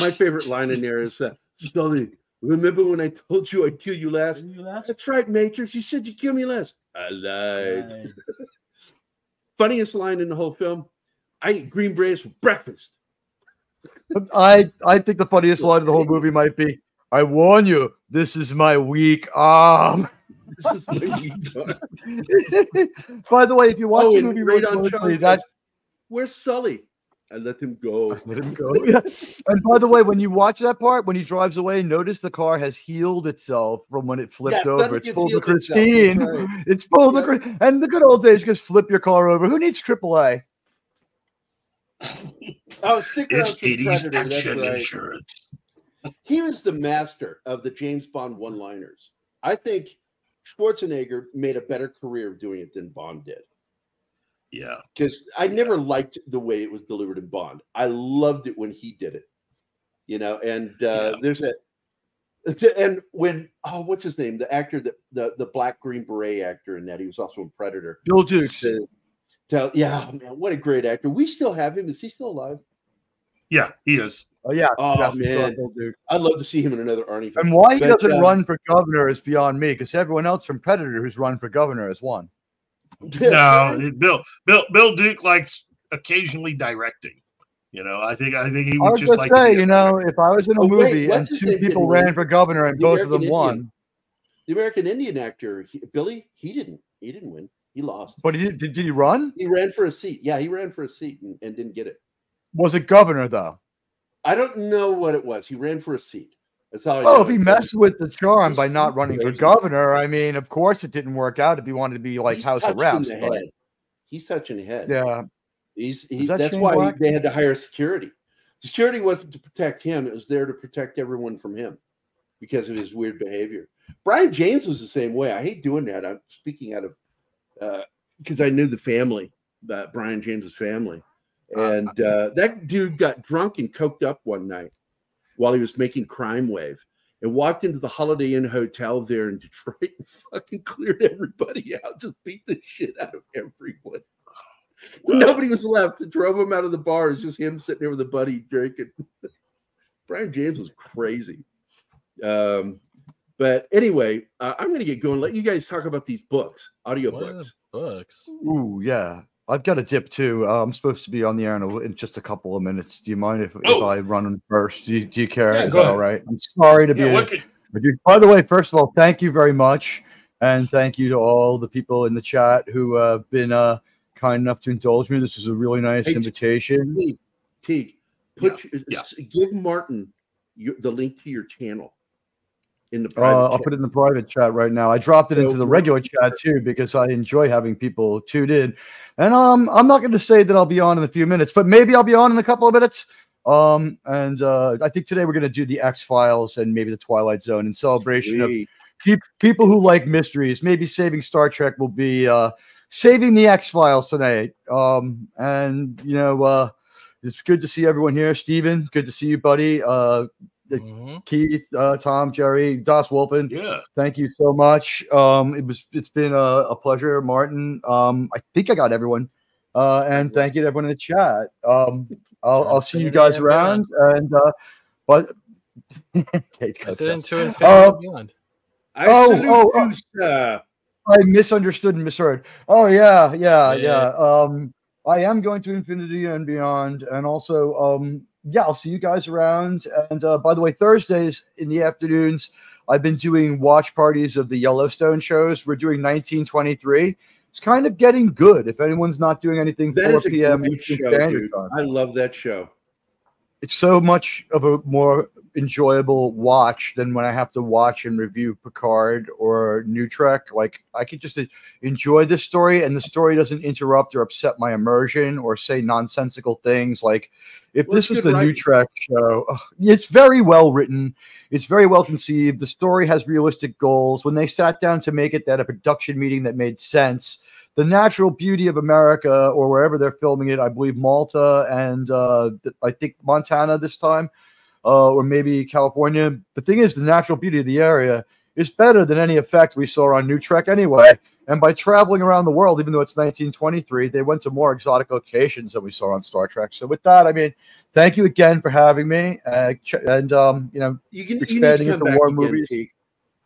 My favorite line in there is, "Sully, remember when I told you I'd kill you last?" "That's right, Matrix. You said you kill me last." "I lied." Funniest line in the whole film: "I eat green berets for breakfast." I think the funniest line of the whole movie might be, "I warn you, this is my weak arm." This is my weak arm. By the way, if you watch the movie right on Charlie, "Where's Sully?" "I let him go." Yeah. And by the way, when you watch that part, when he drives away, notice the car has healed itself from when it flipped over. It's pulled to Christine. Right. It's pulled to Christine. And the good old days, just flip your car over. Who needs AAA? It's 80s action insurance. He was the master of the James Bond one-liners. I think Schwarzenegger made a better career of doing it than Bond did. Yeah, because I never liked the way it was delivered in Bond. I loved it when he did it, you know. And there's that. And when what's his name? The actor that the black green beret actor in that, he was also in Predator. Bill Dukes. Yeah, man, what a great actor. We still have him. Is he still alive? Yeah, he is. Oh yeah, dude. I'd love to see him in another Arnie film. And why he doesn't run for governor is beyond me, because everyone else from Predator who's run for governor has won. No, Bill Duke likes occasionally directing. You know, I think he would just like. I was going to say, you know, if I was in a movie and two people ran for governor and both of them won, the American Indian actor Billy, he didn't win. He lost. But he did he run? He ran for a seat. Yeah, he ran for a seat and didn't get it. Was it governor though? I don't know what it was. He ran for a seat. That's how. Oh, if he messed with the charm by not running for governor, I mean, of course it didn't work out if he wanted to be like House of Reps. But he's touching the head. Yeah. That's why they had to hire security. Security wasn't to protect him. It was there to protect everyone from him because of his weird behavior. Brian James was the same way. I hate doing that. I'm speaking out of because I knew the family, Brian James's family. And that dude got drunk and coked up one night while he was making Crime Wave and walked into the Holiday Inn Hotel there in Detroit and fucking cleared everybody out. Just beat the shit out of everyone. Wow. Nobody was left. They drove him out of the bar. It's just him sitting there with a buddy drinking. Brian James was crazy. But anyway, I'm going to get going. Let you guys talk about these books, audiobooks. Ooh, yeah. I've got a dip too. I'm supposed to be on the air in just a couple of minutes. Do you mind if I run first? Do you care? Yeah, all right. I'm sorry to be. By the way, first of all, thank you very much, and thank you to all the people in the chat who have been kind enough to indulge me. This is a really nice invitation. Teague, give Martin the link to your channel. In the I'll put it in the private chat right now. I dropped it into the regular chat too because I enjoy having people tuned in. And I'm not going to say that I'll be on in a few minutes, but maybe I'll be on in a couple of minutes. And I think today we're going to do the X-Files and maybe the Twilight Zone in celebration of people who like mysteries. Maybe saving Star Trek will be saving the X-Files tonight. And, you know, it's good to see everyone here. Steven, good to see you, buddy. Keith, Tom, Jerry, Das Wolfen. Yeah, thank you so much. It's been a pleasure, Martin. I think I got everyone. And thank you to everyone in the chat. I'll see you guys around. And but into beyond. I misunderstood and misheard. Oh yeah. I am going to Infinity and Beyond, and also yeah, I'll see you guys around. And by the way, Thursdays in the afternoons, I've been doing watch parties of the Yellowstone shows. We're doing 1923. It's kind of getting good. If anyone's not doing anything, 4 p.m. Eastern Standard Time. I love that show. It's so much of a more enjoyable watch than when I have to watch and review Picard or New Trek. Like, I could just enjoy this story, and the story doesn't interrupt or upset my immersion or say nonsensical things. Like, if this was the New Trek show, it's very well written. It's very well conceived. The story has realistic goals. When they sat down to make it, they had a production meeting that made sense. The natural beauty of America, or wherever they're filming it, I believe Malta and I think Montana this time, or maybe California. The thing is, the natural beauty of the area is better than any effect we saw on New Trek anyway. And by traveling around the world, even though it's 1923, they went to more exotic locations than we saw on Star Trek. So with that, I mean, thank you again for having me. You know, expanding into war movies.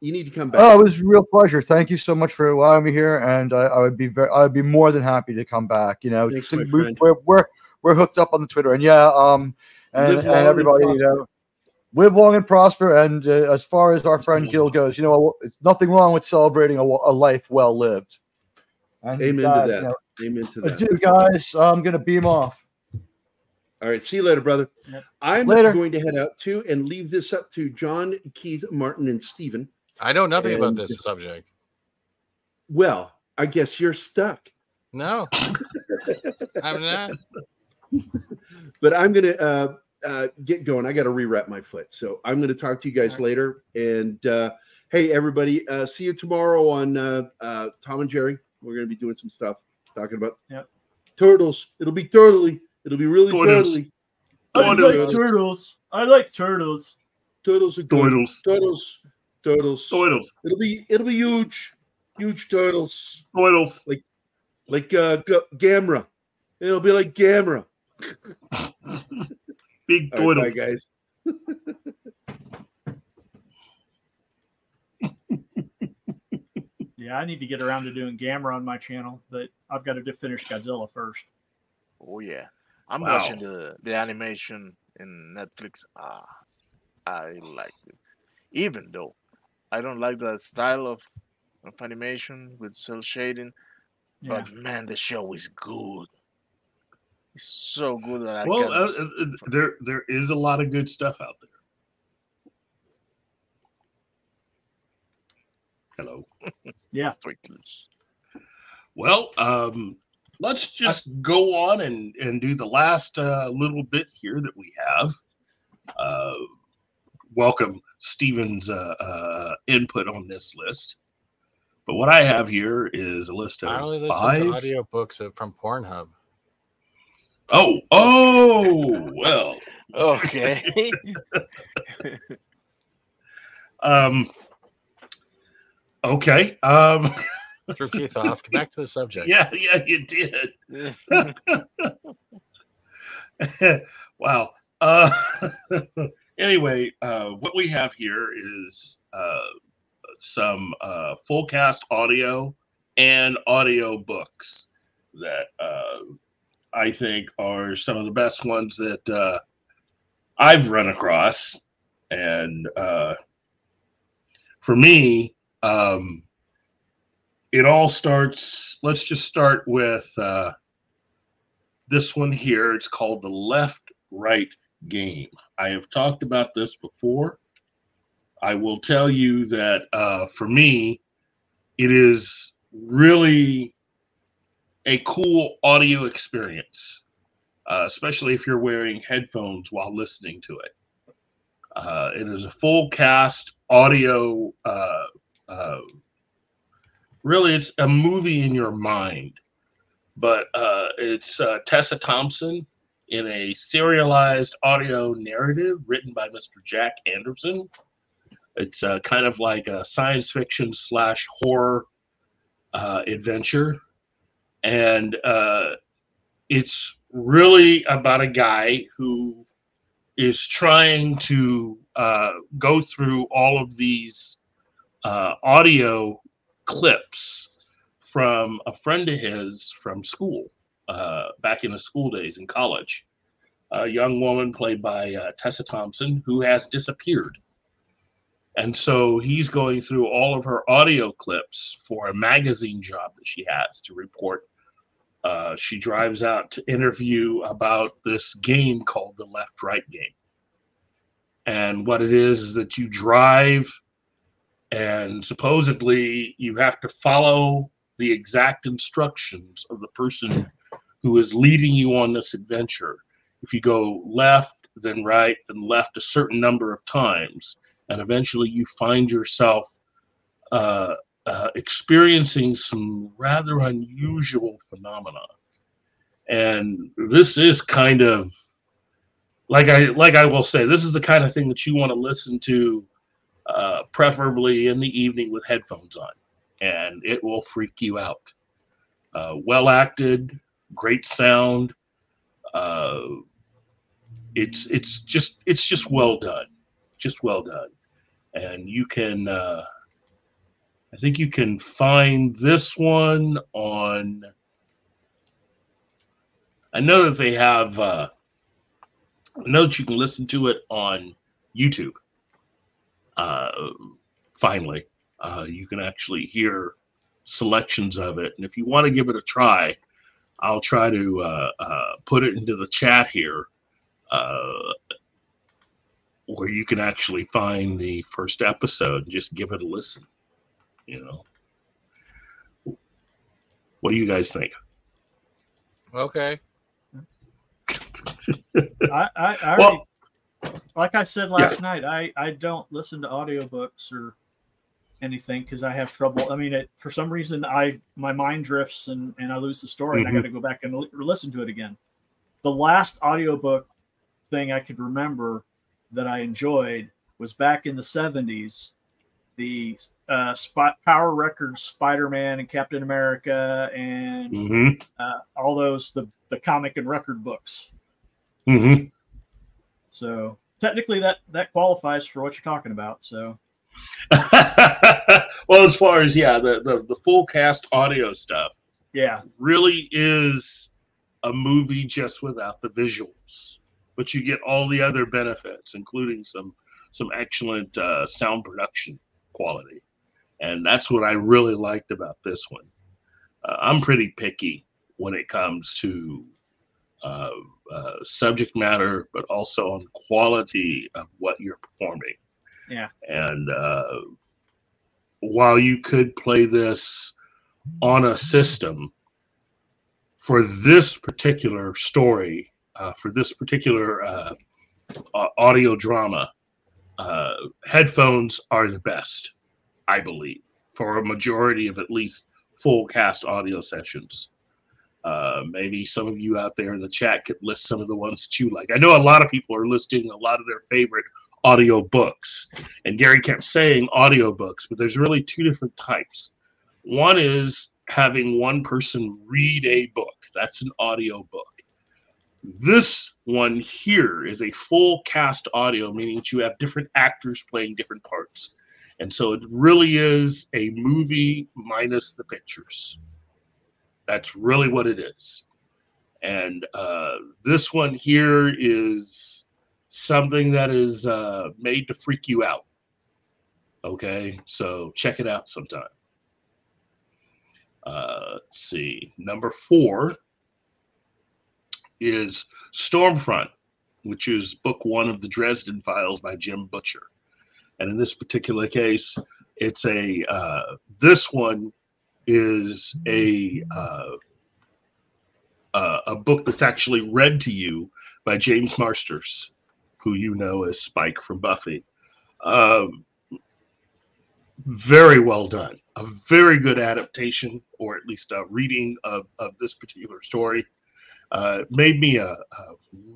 You need to come back. Oh, it was a real pleasure. Thank you so much for allowing me here, and I would be more than happy to come back. You know, thanks, we're hooked up on the Twitter, and yeah, and everybody, you know, live long and prosper. And as far as our friend Gil goes, you know, it's nothing wrong with celebrating a life well lived. And amen to that. You know, amen to that. Dude, guys, I'm gonna beam off. All right, see you later, brother. Yep. I'm going to head out too and leave this up to John, Keith, Martin, and Stephen. I know nothing about this subject. Well, I guess you're stuck. No, I'm not. But I'm going to get going. I got to rewrap my foot. So I'm going to talk to you guys later. And hey, everybody, see you tomorrow on Tom and Jerry. We're going to be doing some stuff, talking about turtles. It'll be turtly. It'll be really turtly. I like turtles. I like turtles. Turtles are good. Turtles. Turtles. It'll be huge turtles. Turtles. Like Gamera. It'll be like Gamera. Big doodle. Right, guys. Yeah, I need to get around to doing Gamera on my channel, but I've got to finish Godzilla first. Oh yeah, I'm watching the animation in Netflix. I liked it, even though I don't like the style of animation with cell shading. Yeah. But man, the show is good. It's so good that I there is a lot of good stuff out there. Hello. Yeah. Well, let's just go on and do the last little bit here that we have. Welcome Stephen's input on this list. But what I have here is a list of I only listen to audiobooks from Pornhub. Oh, well. Okay. Okay. Threw Keith off. Get back to the subject. Yeah, you did. Wow. Anyway, what we have here is some full cast audio and audio books that I think are some of the best ones that I've run across. And for me, it all starts, let's just start with this one here. It's called The Left-Right Game. I have talked about this before. I will tell you that for me, it is really a cool audio experience, especially if you're wearing headphones while listening to it. It is a full cast audio really, it's a movie in your mind, but it's Tessa Thompson in a serialized audio narrative written by Mr. Jack Anderson. It's kind of like a science fiction / horror adventure. And it's really about a guy who is trying to go through all of these audio clips from a friend of his from school, back in the school days in college. A young woman played by Tessa Thompson, who has disappeared. And so he's going through all of her audio clips for a magazine job that she has to report. She drives out to interview about this game called the Left-Right Game. And what it is that you drive, and supposedly you have to follow the exact instructions of the person who is leading you on this adventure. If you go left, then right, then left a certain number of times, and eventually you find yourself experiencing some rather unusual phenomena. And this is kind of, like I will say, this is the kind of thing that you want to listen to, preferably in the evening with headphones on, and it will freak you out. Well acted, great sound. It's just well done, and you can. I think you can find this one on. I know that they have. I know that you can listen to it on YouTube. Finally, you can actually hear selections of it. And if you want to give it a try, I'll try to put it into the chat here, where you can actually find the first episode and just give it a listen. You know, what do you guys think? Okay. I already. Well, like I said last night, I don't listen to audiobooks or anything because I have trouble. I mean, for some reason, my mind drifts and I lose the story, and I got to go back and listen to it again. The last audiobook thing I could remember that I enjoyed was back in the 70s, the Power Records Spider-Man and Captain America and all those, the comic and record books. So technically that qualifies for what you're talking about. So well, as far as the full cast audio stuff, really is a movie just without the visuals, but you get all the other benefits, including some excellent sound production quality, and that's what I really liked about this one. I'm pretty picky when it comes to subject matter, but also on quality of what you're performing. Yeah. And while you could play this on a system for this particular story, for this particular audio drama, headphones are the best, I believe, for a majority of at least full cast audio sessions. Maybe some of you out there in the chat could list some of the ones that you like. I know a lot of people are listing a lot of their favorite audio books, and Gary kept saying audio books, but there's really two different types. One is having one person read a book. That's an audio book. This one here is a full cast audio, meaning that you have different actors playing different parts. And so it really is a movie minus the pictures. That's really what it is. And this one here is something that is made to freak you out. Okay, so check it out sometime. Let's see. Number 4 is Stormfront, which is book 1 of the Dresden Files by Jim Butcher. And in this particular case, it's a this one is a book that's actually read to you by James Marsters, who you know as Spike from Buffy. Very well done. A very good adaptation, or at least a reading of this particular story. Made me a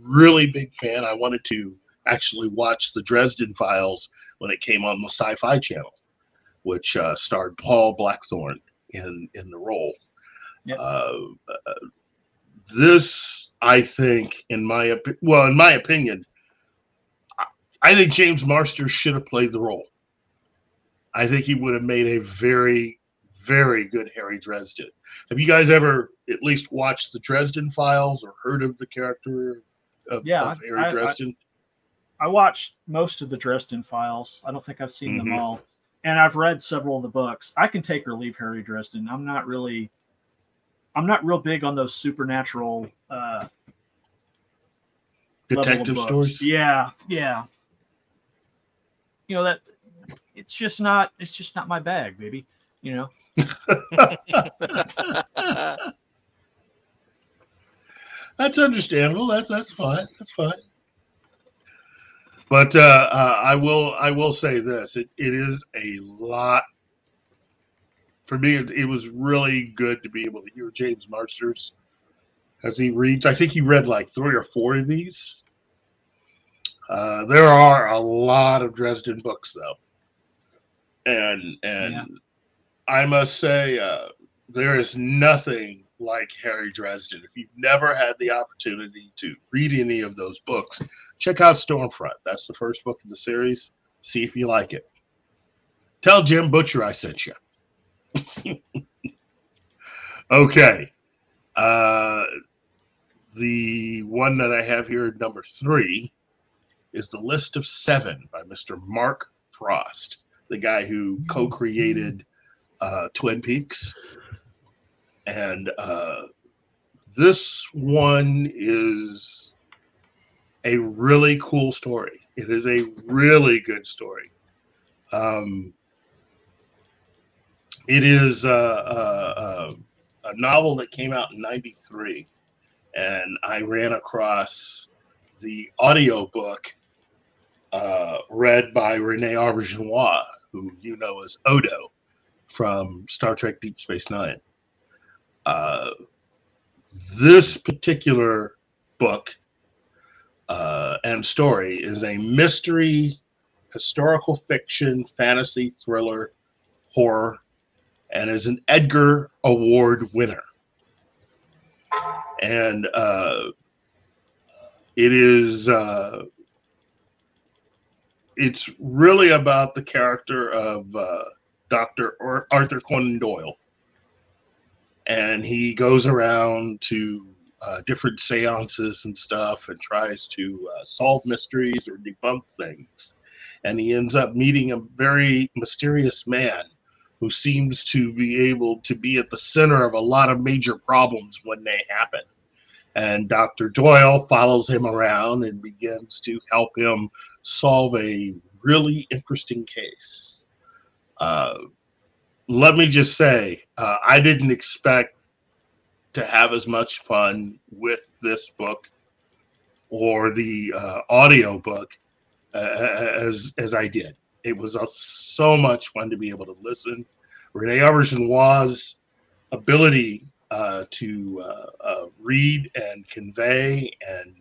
really big fan. I wanted to actually watch the Dresden Files when it came on the Sci-Fi Channel, which starred Paul Blackthorne in the role. Yep. This, I think, in my opinion, I think James Marsters should have played the role. I think he would have made a very, very good Harry Dresden. Have you guys ever at least watched the Dresden Files or heard of the character of Harry Dresden? I watched most of the Dresden Files. I don't think I've seen them all. And I've read several of the books. I can take or leave Harry Dresden. I'm not real big on those supernatural detective stories. Yeah, yeah. You know, that it's just not my bag, baby, you know. That's understandable. That's fine. That's fine. But I will say this: it is a lot for me. It was really good to be able to hear James Marsters as he reads. I think he read like 3 or 4 of these. There are a lot of Dresden books, though, and yeah. I must say there is nothing like Harry Dresden. If you've never had the opportunity to read any of those books, check out Stormfront. That's the first book in the series. See if you like it. Tell Jim Butcher I sent you. Okay. The one that I have here, number 3, is The List of 7 by Mr. Mark Frost, the guy who co-created Twin Peaks. And this one is a really cool story. It is a really good story. It is a novel that came out in 93, and I ran across the audiobook read by Renee Auberjonois, who you know as Odo from Star Trek Deep Space Nine. This particular book and story is a mystery, historical fiction, fantasy, thriller, horror, and is an Edgar Award winner. And it is it's really about the character of Dr. Arthur Conan Doyle. And he goes around to different seances and stuff and tries to solve mysteries or debunk things. And he ends up meeting a very mysterious man who seems to be able to be at the center of a lot of major problems when they happen. And Dr. Doyle follows him around and begins to help him solve a really interesting case. Let me just say, I didn't expect to have as much fun with this book or the audio book as I did. It was so much fun to be able to listen. Renee Auberginois' ability to read and convey, and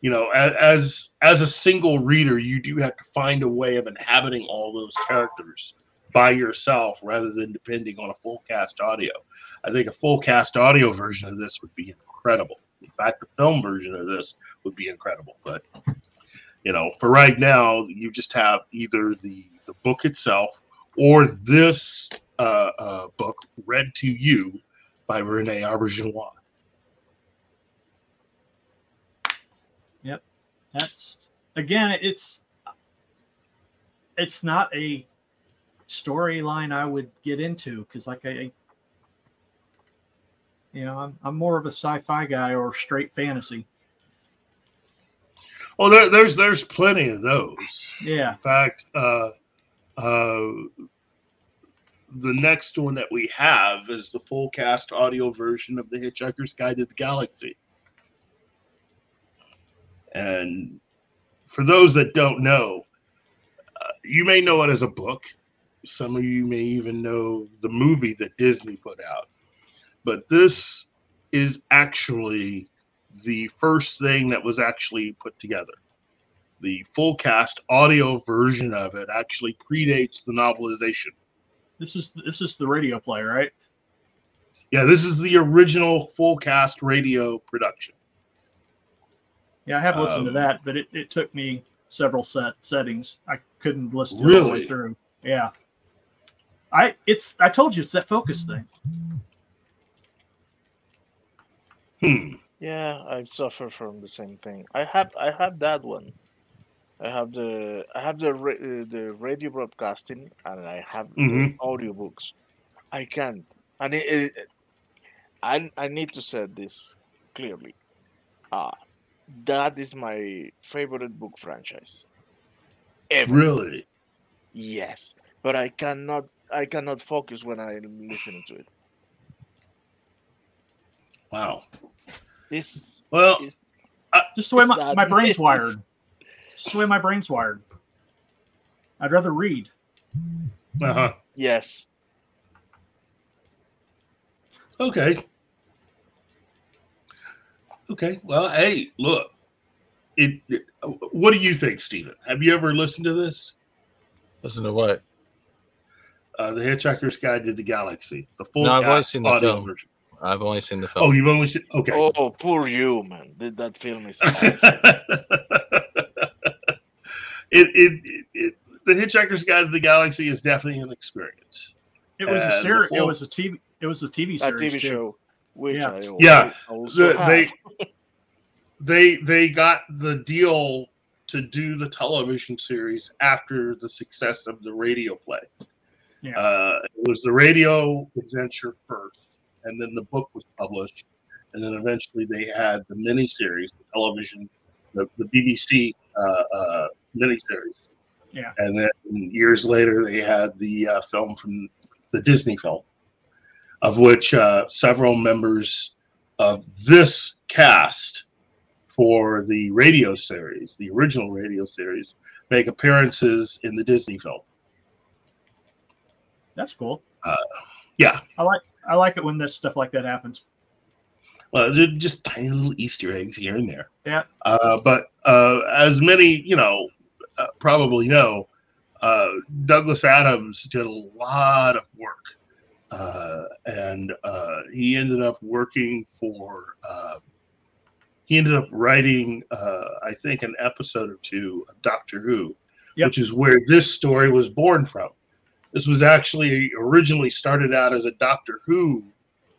you know, as a single reader, you do have to find a way of inhabiting all those characters by yourself rather than depending on a full cast audio. I think a full cast audio version of this would be incredible. In fact, the film version of this would be incredible. But you know, for right now, you just have either the book itself or this book read to you by Renee Auberginois. Yep, that's again, it's not a storyline I would get into, because like I'm more of a sci-fi guy or straight fantasy. Oh, there's plenty of those. Yeah. In fact, the next one that we have is the full cast audio version of The Hitchhiker's Guide to the Galaxy. And for those that don't know, you may know it as a book. Some of you may even know the movie that Disney put out. But this is actually the first thing that was actually put together. The full cast audio version of it actually predates the novelization. This is the radio play, right? Yeah, this is the original full cast radio production. Yeah, I have listened to that, but it took me several settings. I couldn't listen to it all the way through. Yeah, I told you it's that focus thing. Hmm. Yeah, I suffer from the same thing. I have that one. I have the radio broadcasting, and I have the audiobooks. I can't, and I need to say this clearly. That is my favorite book franchise ever. Really? Yes, but I cannot focus when I'm listening to it. Wow. Just the way my brain's wired. That's the way my brain's wired. I'd rather read. Uh-huh. Yes. Okay. Okay. Well, hey, look. What do you think, Stephen? Have you ever listened to this? Listen to what? The Hitchhiker's Guide to the Galaxy. The full audio version. I've only seen the film. Oh, you've only seen... Okay. Oh, poor you, man. That film is awful. The Hitchhiker's Guide to the Galaxy is definitely an experience. It was a series. It was a TV series. A TV show. Which yeah. They got the deal to do the television series after the success of the radio play. Yeah. It was the radio adventure first, and then the book was published, and then eventually they had the miniseries, the television, the BBC. Miniseries, yeah, and then years later they had the film from the Disney film, of which several members of this cast for the radio series, the original radio series, make appearances in the Disney film. That's cool. Yeah, I like it when this stuff like that happens. Well, they're just tiny little Easter eggs here and there. Yeah. But as many, probably know, Douglas Adams did a lot of work. And he ended up working for, he ended up writing, I think, an episode or two of Doctor Who, yep. which is where this story was born from. This was actually originally started out as a Doctor Who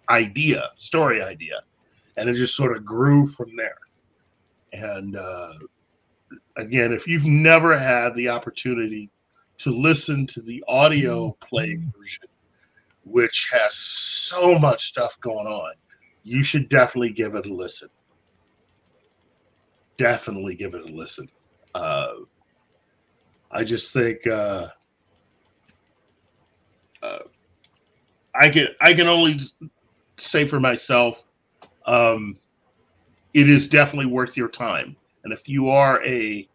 idea, story idea, and it just sort of grew from there. And again, if you've never had the opportunity to listen to the audio play version, which has so much stuff going on, you should definitely give it a listen. Definitely give it a listen. I just think I can only say for myself, it is definitely worth your time. And if you are a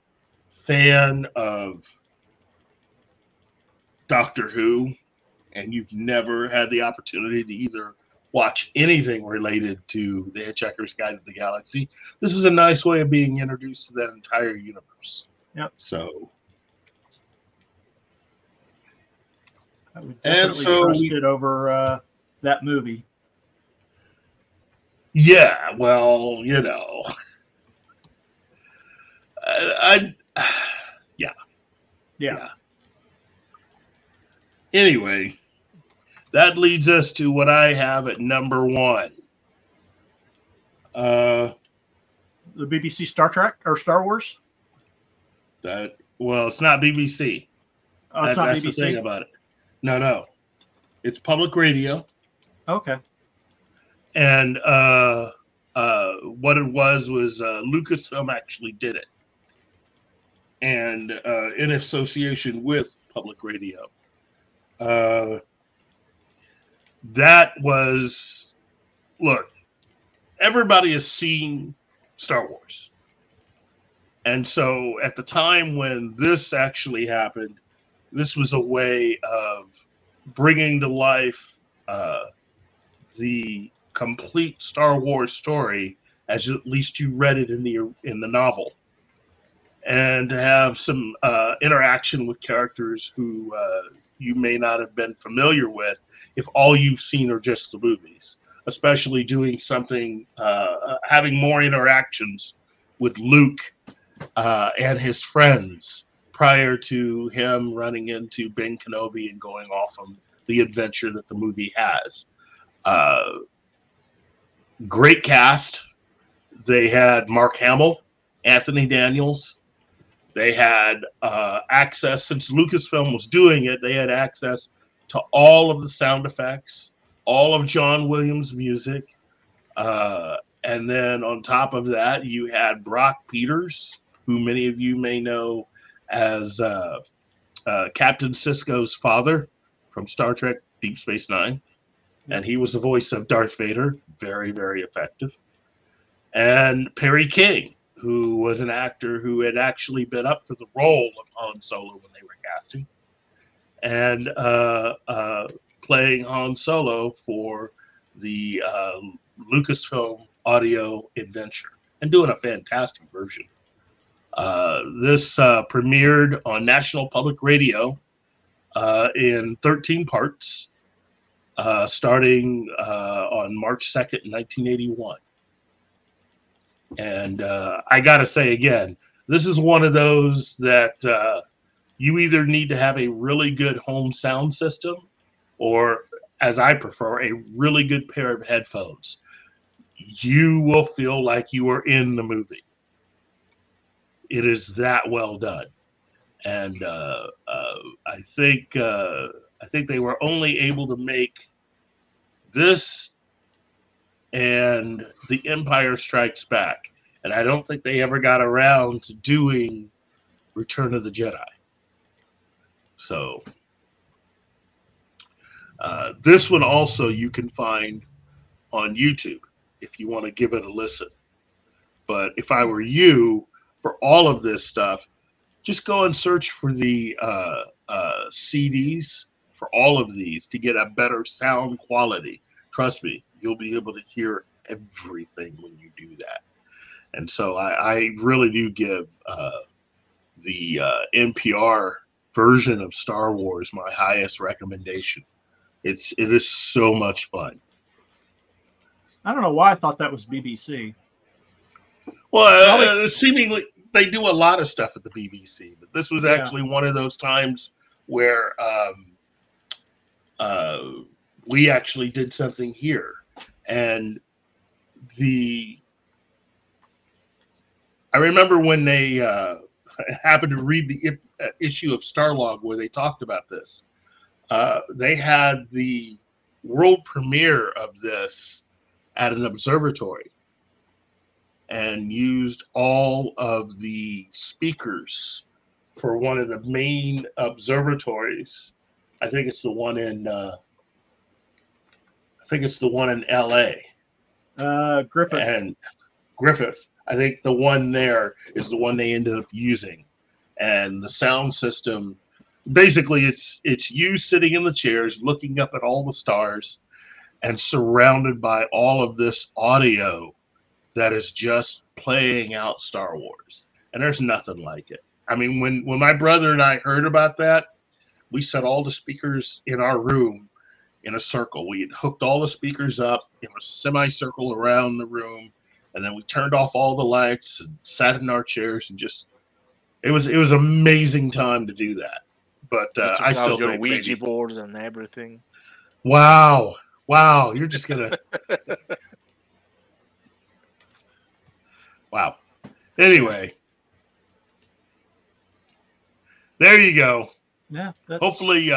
fan of Doctor Who and you've never had the opportunity to either watch anything related to The Hitchhiker's Guide to the Galaxy, this is a nice way of being introduced to that entire universe. Yep. So, I would definitely trust it over that movie. Yeah, well, you know, yeah. Anyway, that leads us to what I have at number one. The BBC Star Trek or Star Wars? Well, it's not BBC. Oh, it's not BBC. That's the thing about it. No. It's public radio. Okay. And what it was Lucasfilm actually did it. And in association with public radio. That was, look, everybody has seen Star Wars. And so at the time when this actually happened, this was a way of bringing to life the complete Star Wars story, as at least you read it in the novel. And to have some interaction with characters who you may not have been familiar with if all you've seen are just the movies, especially doing something, having more interactions with Luke and his friends prior to him running into Ben Kenobi and going off on the adventure that the movie has. Great cast. They had Mark Hamill, Anthony Daniels. They had access, since Lucasfilm was doing it, they had access to all of the sound effects, all of John Williams' music. And then on top of that, you had Brock Peters, who many of you may know as Captain Sisko's father from Star Trek Deep Space Nine. And he was the voice of Darth Vader, very, very effective. And Perry King, who was an actor who had actually been up for the role of Han Solo when they were casting, and playing Han Solo for the Lucasfilm audio adventure, and doing a fantastic version. This premiered on National Public Radio in 13 parts, starting on March 2nd, 1981. And I got to say again, this is one of those that you either need to have a really good home sound system or, as I prefer, a really good pair of headphones. You will feel like you are in the movie. It is that well done. And I think they were only able to make this and The Empire Strikes Back, and I don't think they ever got around to doing Return of the Jedi. So this one also you can find on YouTube if you want to give it a listen. But if I were you, for all of this stuff, just go and search for the CDs for all of these to get a better sound quality. Trust me, you'll be able to hear everything when you do that. And so I really do give the NPR version of Star Wars my highest recommendation. It is so much fun. I don't know why I thought that was BBC. Well, seemingly they do a lot of stuff at the BBC, but this was actually one of those times where we actually did something here. And I remember when they happened to read the issue of Starlog where they talked about this. They had the world premiere of this at an observatory and used all of the speakers for one of the main observatories. I think it's the one in LA. Griffith. And Griffith. I think the one there is the one they ended up using. And the sound system, basically it's you sitting in the chairs looking up at all the stars and surrounded by all of this audio that is just playing out Star Wars. And there's nothing like it. I mean, when my brother and I heard about that, we set all the speakers in our room in a circle. We had hooked all the speakers up in a semicircle around the room, and then we turned off all the lights and sat in our chairs and just it was an amazing time to do that. But I still think your Ouija boards and everything. Wow, you're just gonna wow. Anyway, there you go. Yeah. Hopefully,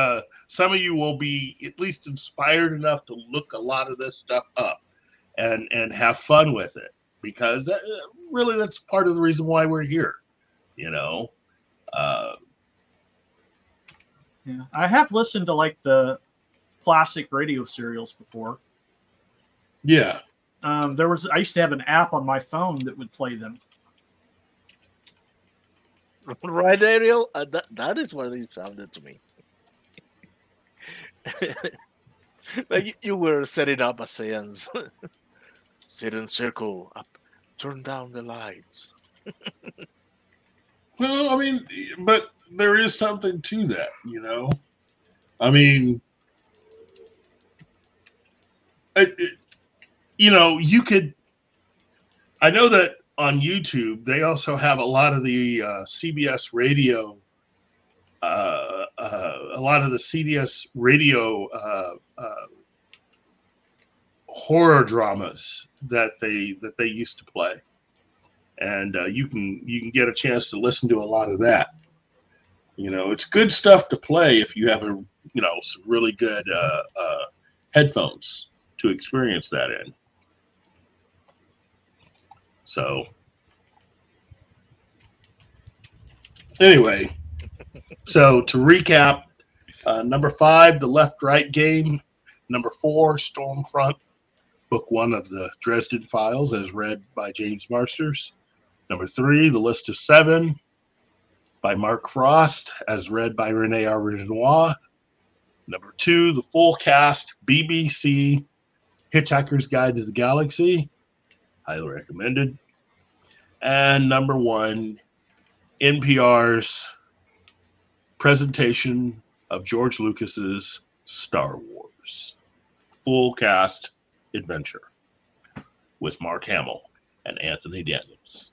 some of you will be at least inspired enough to look a lot of this stuff up and have fun with it, because really that's part of the reason why we're here, you know. Yeah, I have listened to like the classic radio serials before. Yeah. I used to have an app on my phone that would play them. Right, Ariel? That is what it sounded to me. Like you were setting up a seance. Sit in circle, up, turn down the lights. Well, I mean, but there is something to that, you know? I mean, you know, you could... I know that on YouTube, they also have a lot of the CBS radio, horror dramas that they used to play, and you can get a chance to listen to a lot of that. You know, it's good stuff to play if you have some really good headphones to experience that in. So, anyway, so to recap, number 5, The Left-Right Game. Number 4, Stormfront, book 1 of the Dresden Files, as read by James Marsters. Number 3, The List of 7, by Mark Frost, as read by Rene Aubergenois. Number 2, The Full Cast, BBC, Hitchhiker's Guide to the Galaxy. Highly recommended. And number 1, NPR's presentation of George Lucas's Star Wars Full Cast Adventure with Mark Hamill and Anthony Daniels.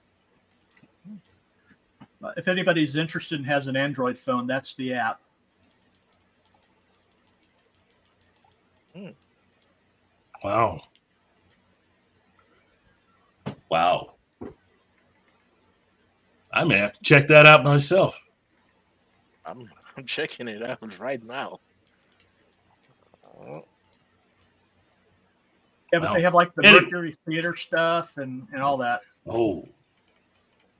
If anybody's interested and has an Android phone, that's the app. Wow. Wow. I may have to check that out myself. I'm checking it out right now. Yeah, but they have like the Mercury Theater stuff and all that. Oh.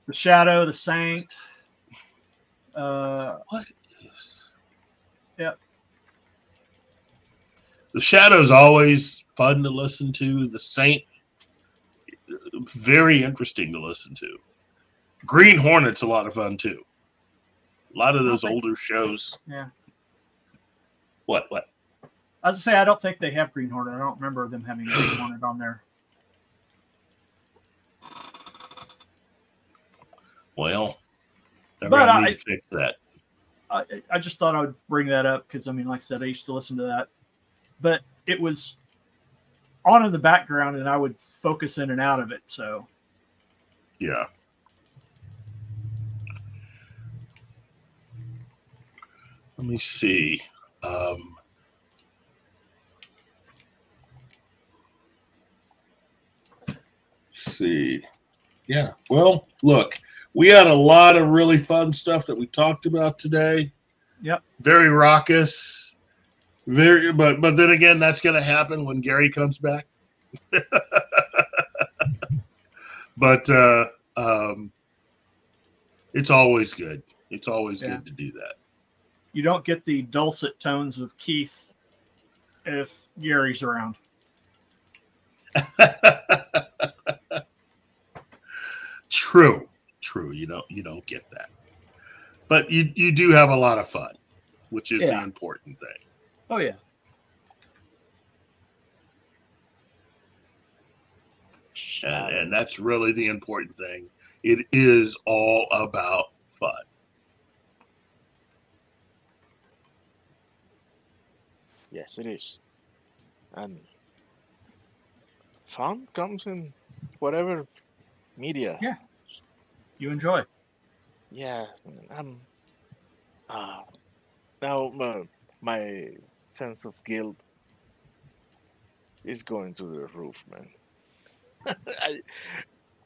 The Shadow, The Saint. What is... Yep. The Shadow's always fun to listen to. The Saint, very interesting to listen to. Green Hornet's a lot of fun too. A lot of those older shows. Yeah. What? I was gonna say, I don't think they have Green Hornet. I don't remember them having Green Hornet on there. Well, they're gonna need to fix that. I just thought I would bring that up because, I mean, like I said, I used to listen to that. But it was on in the background and I would focus in and out of it, so. Yeah. Let me see. See. Yeah. Well, look, we had a lot of really fun stuff that we talked about today. Yep. Very raucous. Very, but then again, that's going to happen when Gary comes back. But it's always good. It's always good to do that. You don't get the dulcet tones of Keith if Gary's around. True. You don't get that. But you do have a lot of fun, which is the important thing. Oh, yeah. And that's really the important thing. It is all about fun. Yes, it is. And fun comes in whatever media. Yeah. You enjoy. Yeah. Now my sense of guilt is going to the roof, man.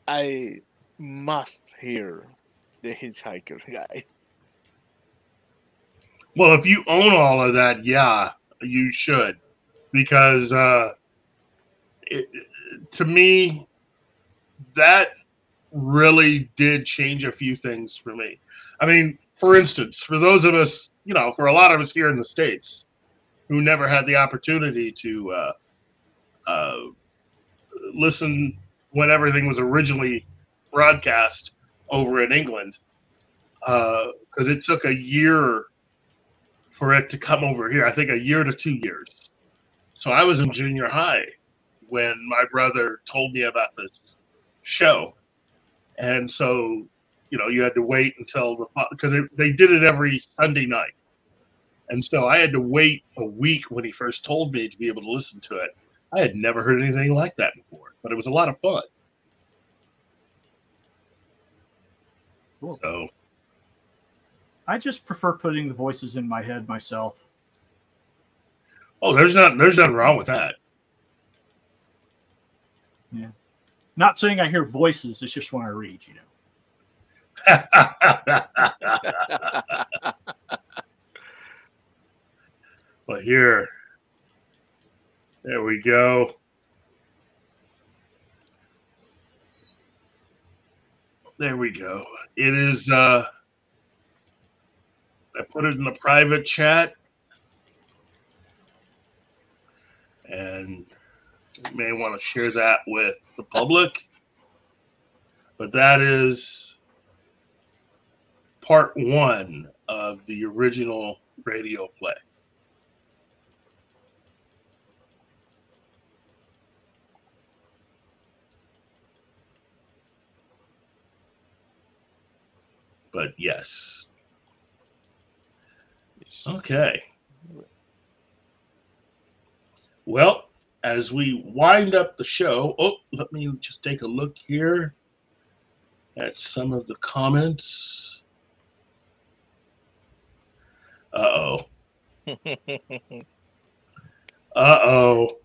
I must hear the Hitchhiker guy. Well, if you own all of that, yeah, you should. Because to me, that really did change a few things for me. I mean, for instance, for those of us, for a lot of us here in the States who never had the opportunity to listen when everything was originally broadcast over in England, because it took a year for it to come over here. I think a year to 2 years. So I was in junior high when my brother told me about this show. And so, you had to wait until because they did it every Sunday night. And so I had to wait a week when he first told me to be able to listen to it. I had never heard anything like that before, but it was a lot of fun. Cool. So, I just prefer putting the voices in my head myself. Oh, there's nothing wrong with that. Yeah. Not saying I hear voices, it's just when I read, But here. There we go. There we go. It is, I put it in the private chat. And you may want to share that with the public. But that is part one of the original radio play. But yes. Okay. Well, as we wind up the show, let me just take a look here at some of the comments. Uh-oh. Uh-oh.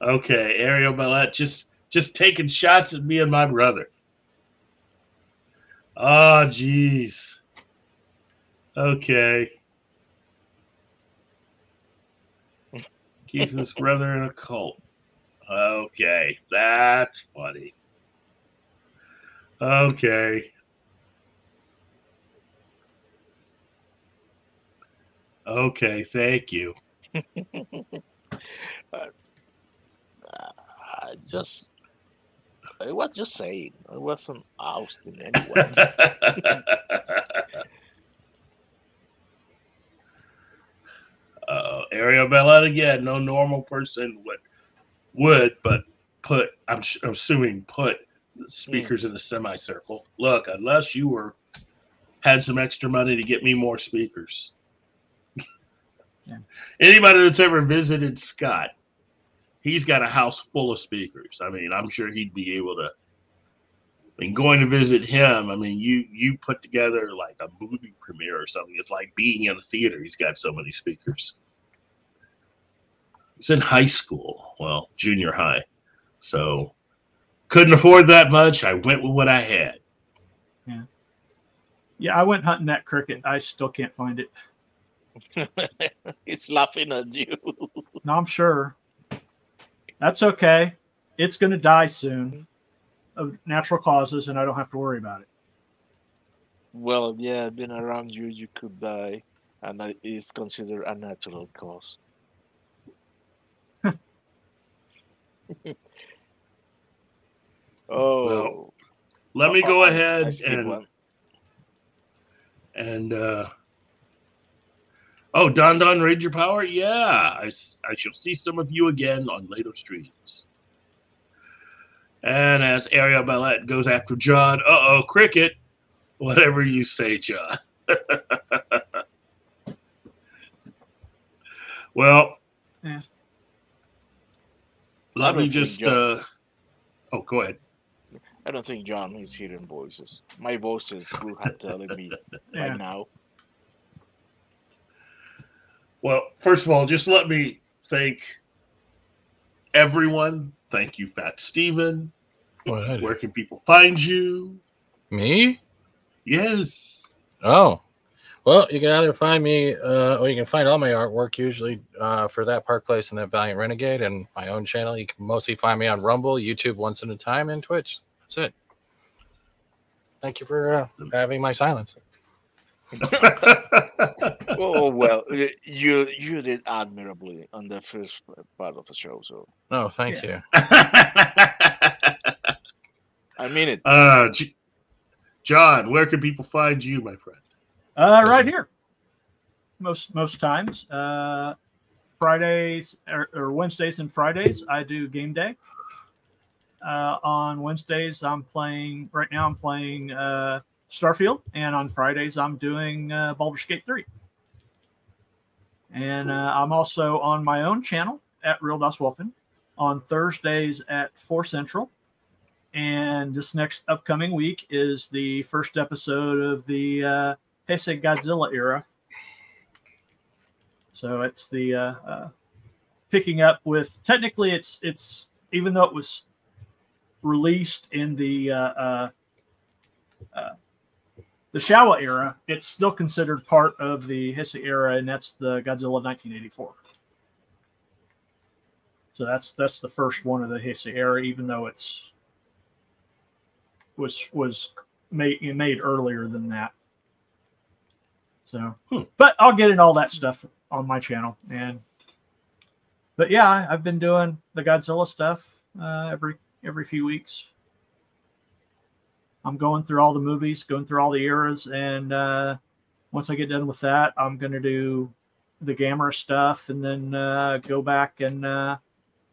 Okay, Ariel Bellet just taking shots at me and my brother. Ah, oh, geez. Okay. Keith and his brother in a cult. Okay, that's funny. Okay. Okay, thank you. It was just saying. It wasn't ousting anyone. Ariel Bellet again. No normal person would, but put. I'm assuming put speakers in a semicircle. Look, unless you had some extra money to get me more speakers. Yeah. Anybody that's ever visited Scott. He's got a house full of speakers. I mean, I'm sure he'd be able to mean, going to visit him, I mean, you put together like a movie premiere or something. It's like being in a theater. He's got so many speakers. He's in high school, well, junior high. So couldn't afford that much. I went with what I had. Yeah. Yeah, I went hunting that cricket. I still can't find it. It's laughing at you. No, I'm sure. That's okay. It's going to die soon of natural causes, and I don't have to worry about it. Well, yeah, being around you, you could die, and that is considered a natural cause. Oh. Well, let me go ahead and oh, Don, Ranger Power? Yeah, I shall see some of you again on later streams. And as Ariel Ballet goes after John, uh-oh, cricket, whatever you say, John. Well, yeah. Let me just, oh, go ahead. I don't think John is hearing voices. My voices will have telling me right now. Well, first of all, just let me thank everyone. Thank you, Fat Steven. Where can people find you? Me? Yes. Oh. Well, you can either find me, or you can find all my artwork usually for That Park Place and That Valiant Renegade and my own channel. You can mostly find me on Rumble, YouTube once at a time, and Twitch. That's it. Thank you for having my silence. Oh, well, you did admirably on the first part of the show. So, oh, thank you. I mean it. John, where can people find you, my friend? Right here. Most times, Fridays or Wednesdays and Fridays, I do game day. On Wednesdays, I'm playing Starfield, and on Fridays I'm doing Baldur's Gate 3. And I'm also on my own channel at Real Das Wolfen on Thursdays at 4 Central. And this next upcoming week is the first episode of the Heisei Godzilla era. So it's the picking up with, technically it's even though it was released in the Showa era, it's still considered part of the Heisei era, and that's the Godzilla 1984. So that's the first one of the Heisei era, even though it's was made earlier than that. So, but I'll get in all that stuff on my channel, but yeah, I've been doing the Godzilla stuff every few weeks. I'm going through all the movies, going through all the eras, and once I get done with that, I'm going to do the Gamera stuff, and then go back and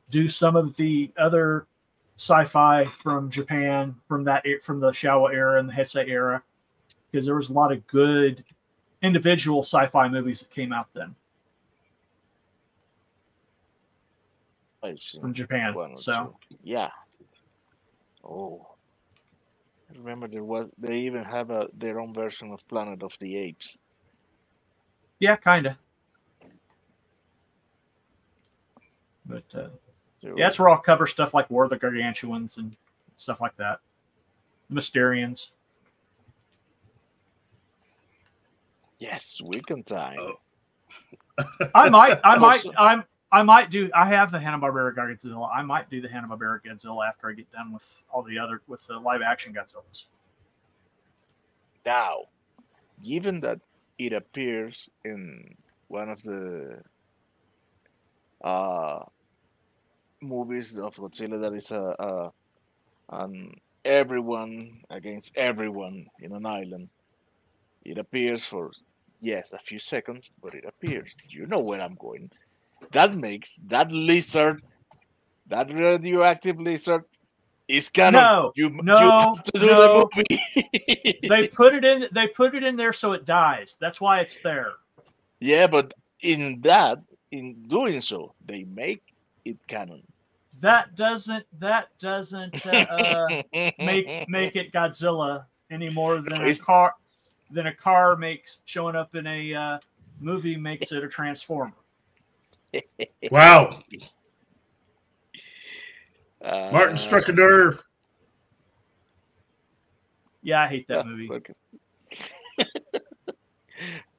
do some of the other sci-fi from Japan, from the Showa era and the Heisei era, because there was a lot of good individual sci-fi movies that came out then from Japan. So yeah. Oh. Remember, they even have their own version of Planet of the Apes. Yeah, kinda. But yeah, that's where I'll cover stuff like War of the Gargantuans and stuff like that. Mysterians. Yes, weekend time. Oh. I have the Hanna-Barbera Godzilla. I might do the Hanna-Barbera Godzilla after I get done with all the other, with the live-action Godzillas. Now, given that it appears in one of the movies of Godzilla that is an everyone against everyone in an island, it appears for, yes, a few seconds, but it appears. You know where I'm going. That makes that lizard, that radioactive lizard, is canon. No, you have to do the movie. They put it in there so it dies. That's why it's there. Yeah, but in doing so, they make it canon. That doesn't make it Godzilla any more than a car makes showing up in a movie makes it a Transformer. Wow. Martin struck a nerve. Yeah, I hate that movie. Okay.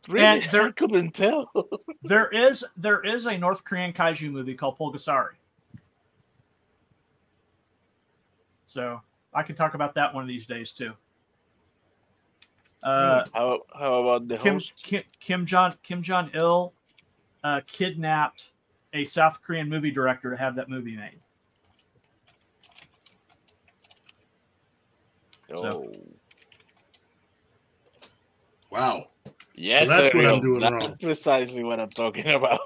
Really hard to tell. There is a North Korean kaiju movie called Pulgasari. So I can talk about that one of these days too. How about the host? Kim Jong Il kidnapped a South Korean movie director to have that movie made. Oh, so. Wow! Yes, so that's what I'm doing wrong. That's precisely what I'm talking about.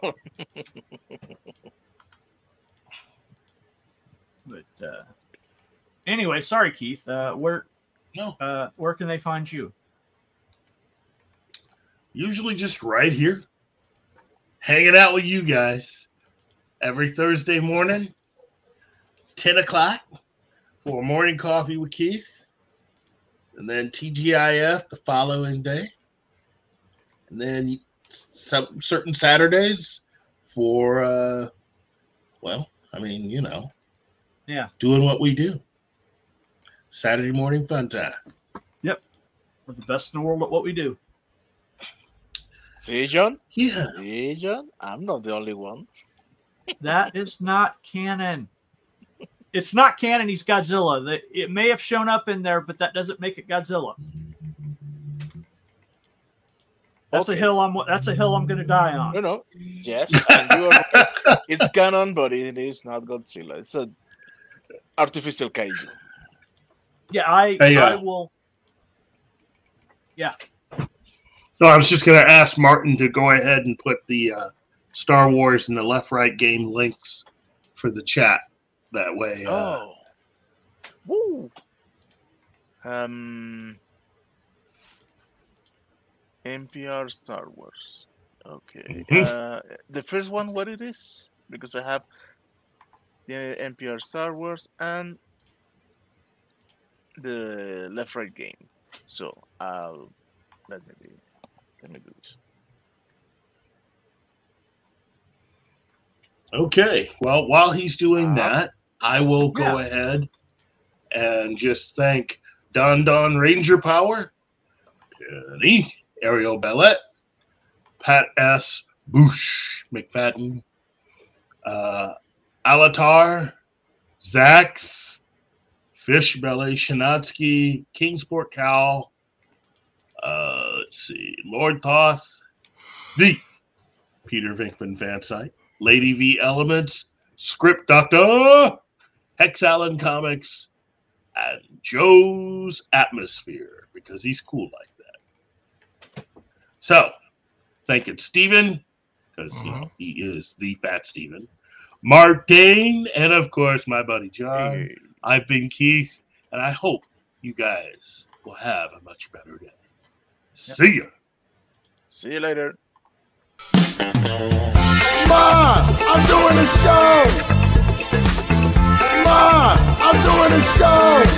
But. Anyway, sorry, Keith. Where can they find you? Usually just right here, hanging out with you guys every Thursday morning, 10 o'clock for morning coffee with Keith, and then TGIF the following day, and then some certain Saturdays for, doing what we do. Saturday morning fun time. Yep. We're the best in the world at what we do. See, John? Yeah. See, John? I'm not the only one. That is not canon. It's not canon. He's Godzilla. It may have shown up in there, but that doesn't make it Godzilla. That's a hill I'm going to die on. No. Yes. And you are right. It's canon, but it is not Godzilla. It's an artificial kaiju. Yeah, I will. Yeah. No, I was just going to ask Martin to go ahead and put the Star Wars and the Left-Right Game links for the chat. That way. Woo. NPR Star Wars. Okay. Mm-hmm. The first one, what it is? Because I have the NPR Star Wars and the Left-Right Game. So let me do this. Okay. Well, while he's doing that, I will go ahead and just thank Don Ranger Power, Jenny, Ariel Bellet, Pat S. Bush McFadden, Alatar, Zax, Fish Belly, Shinotsky, Kingsport Cowl, Lord Thoth, the Peter Vinkman Fansite, Lady V Elements, Script Doctor, Hex Allen Comics, and Joe's Atmosphere, because he's cool like that. So, thank you, Steven, because he is the Fat Steven, Martin, and of course, my buddy John. Hey. I've been Keith, and I hope you guys will have a much better day. See ya. See you later. Ma, I'm doing a show. Ma, I'm doing a show.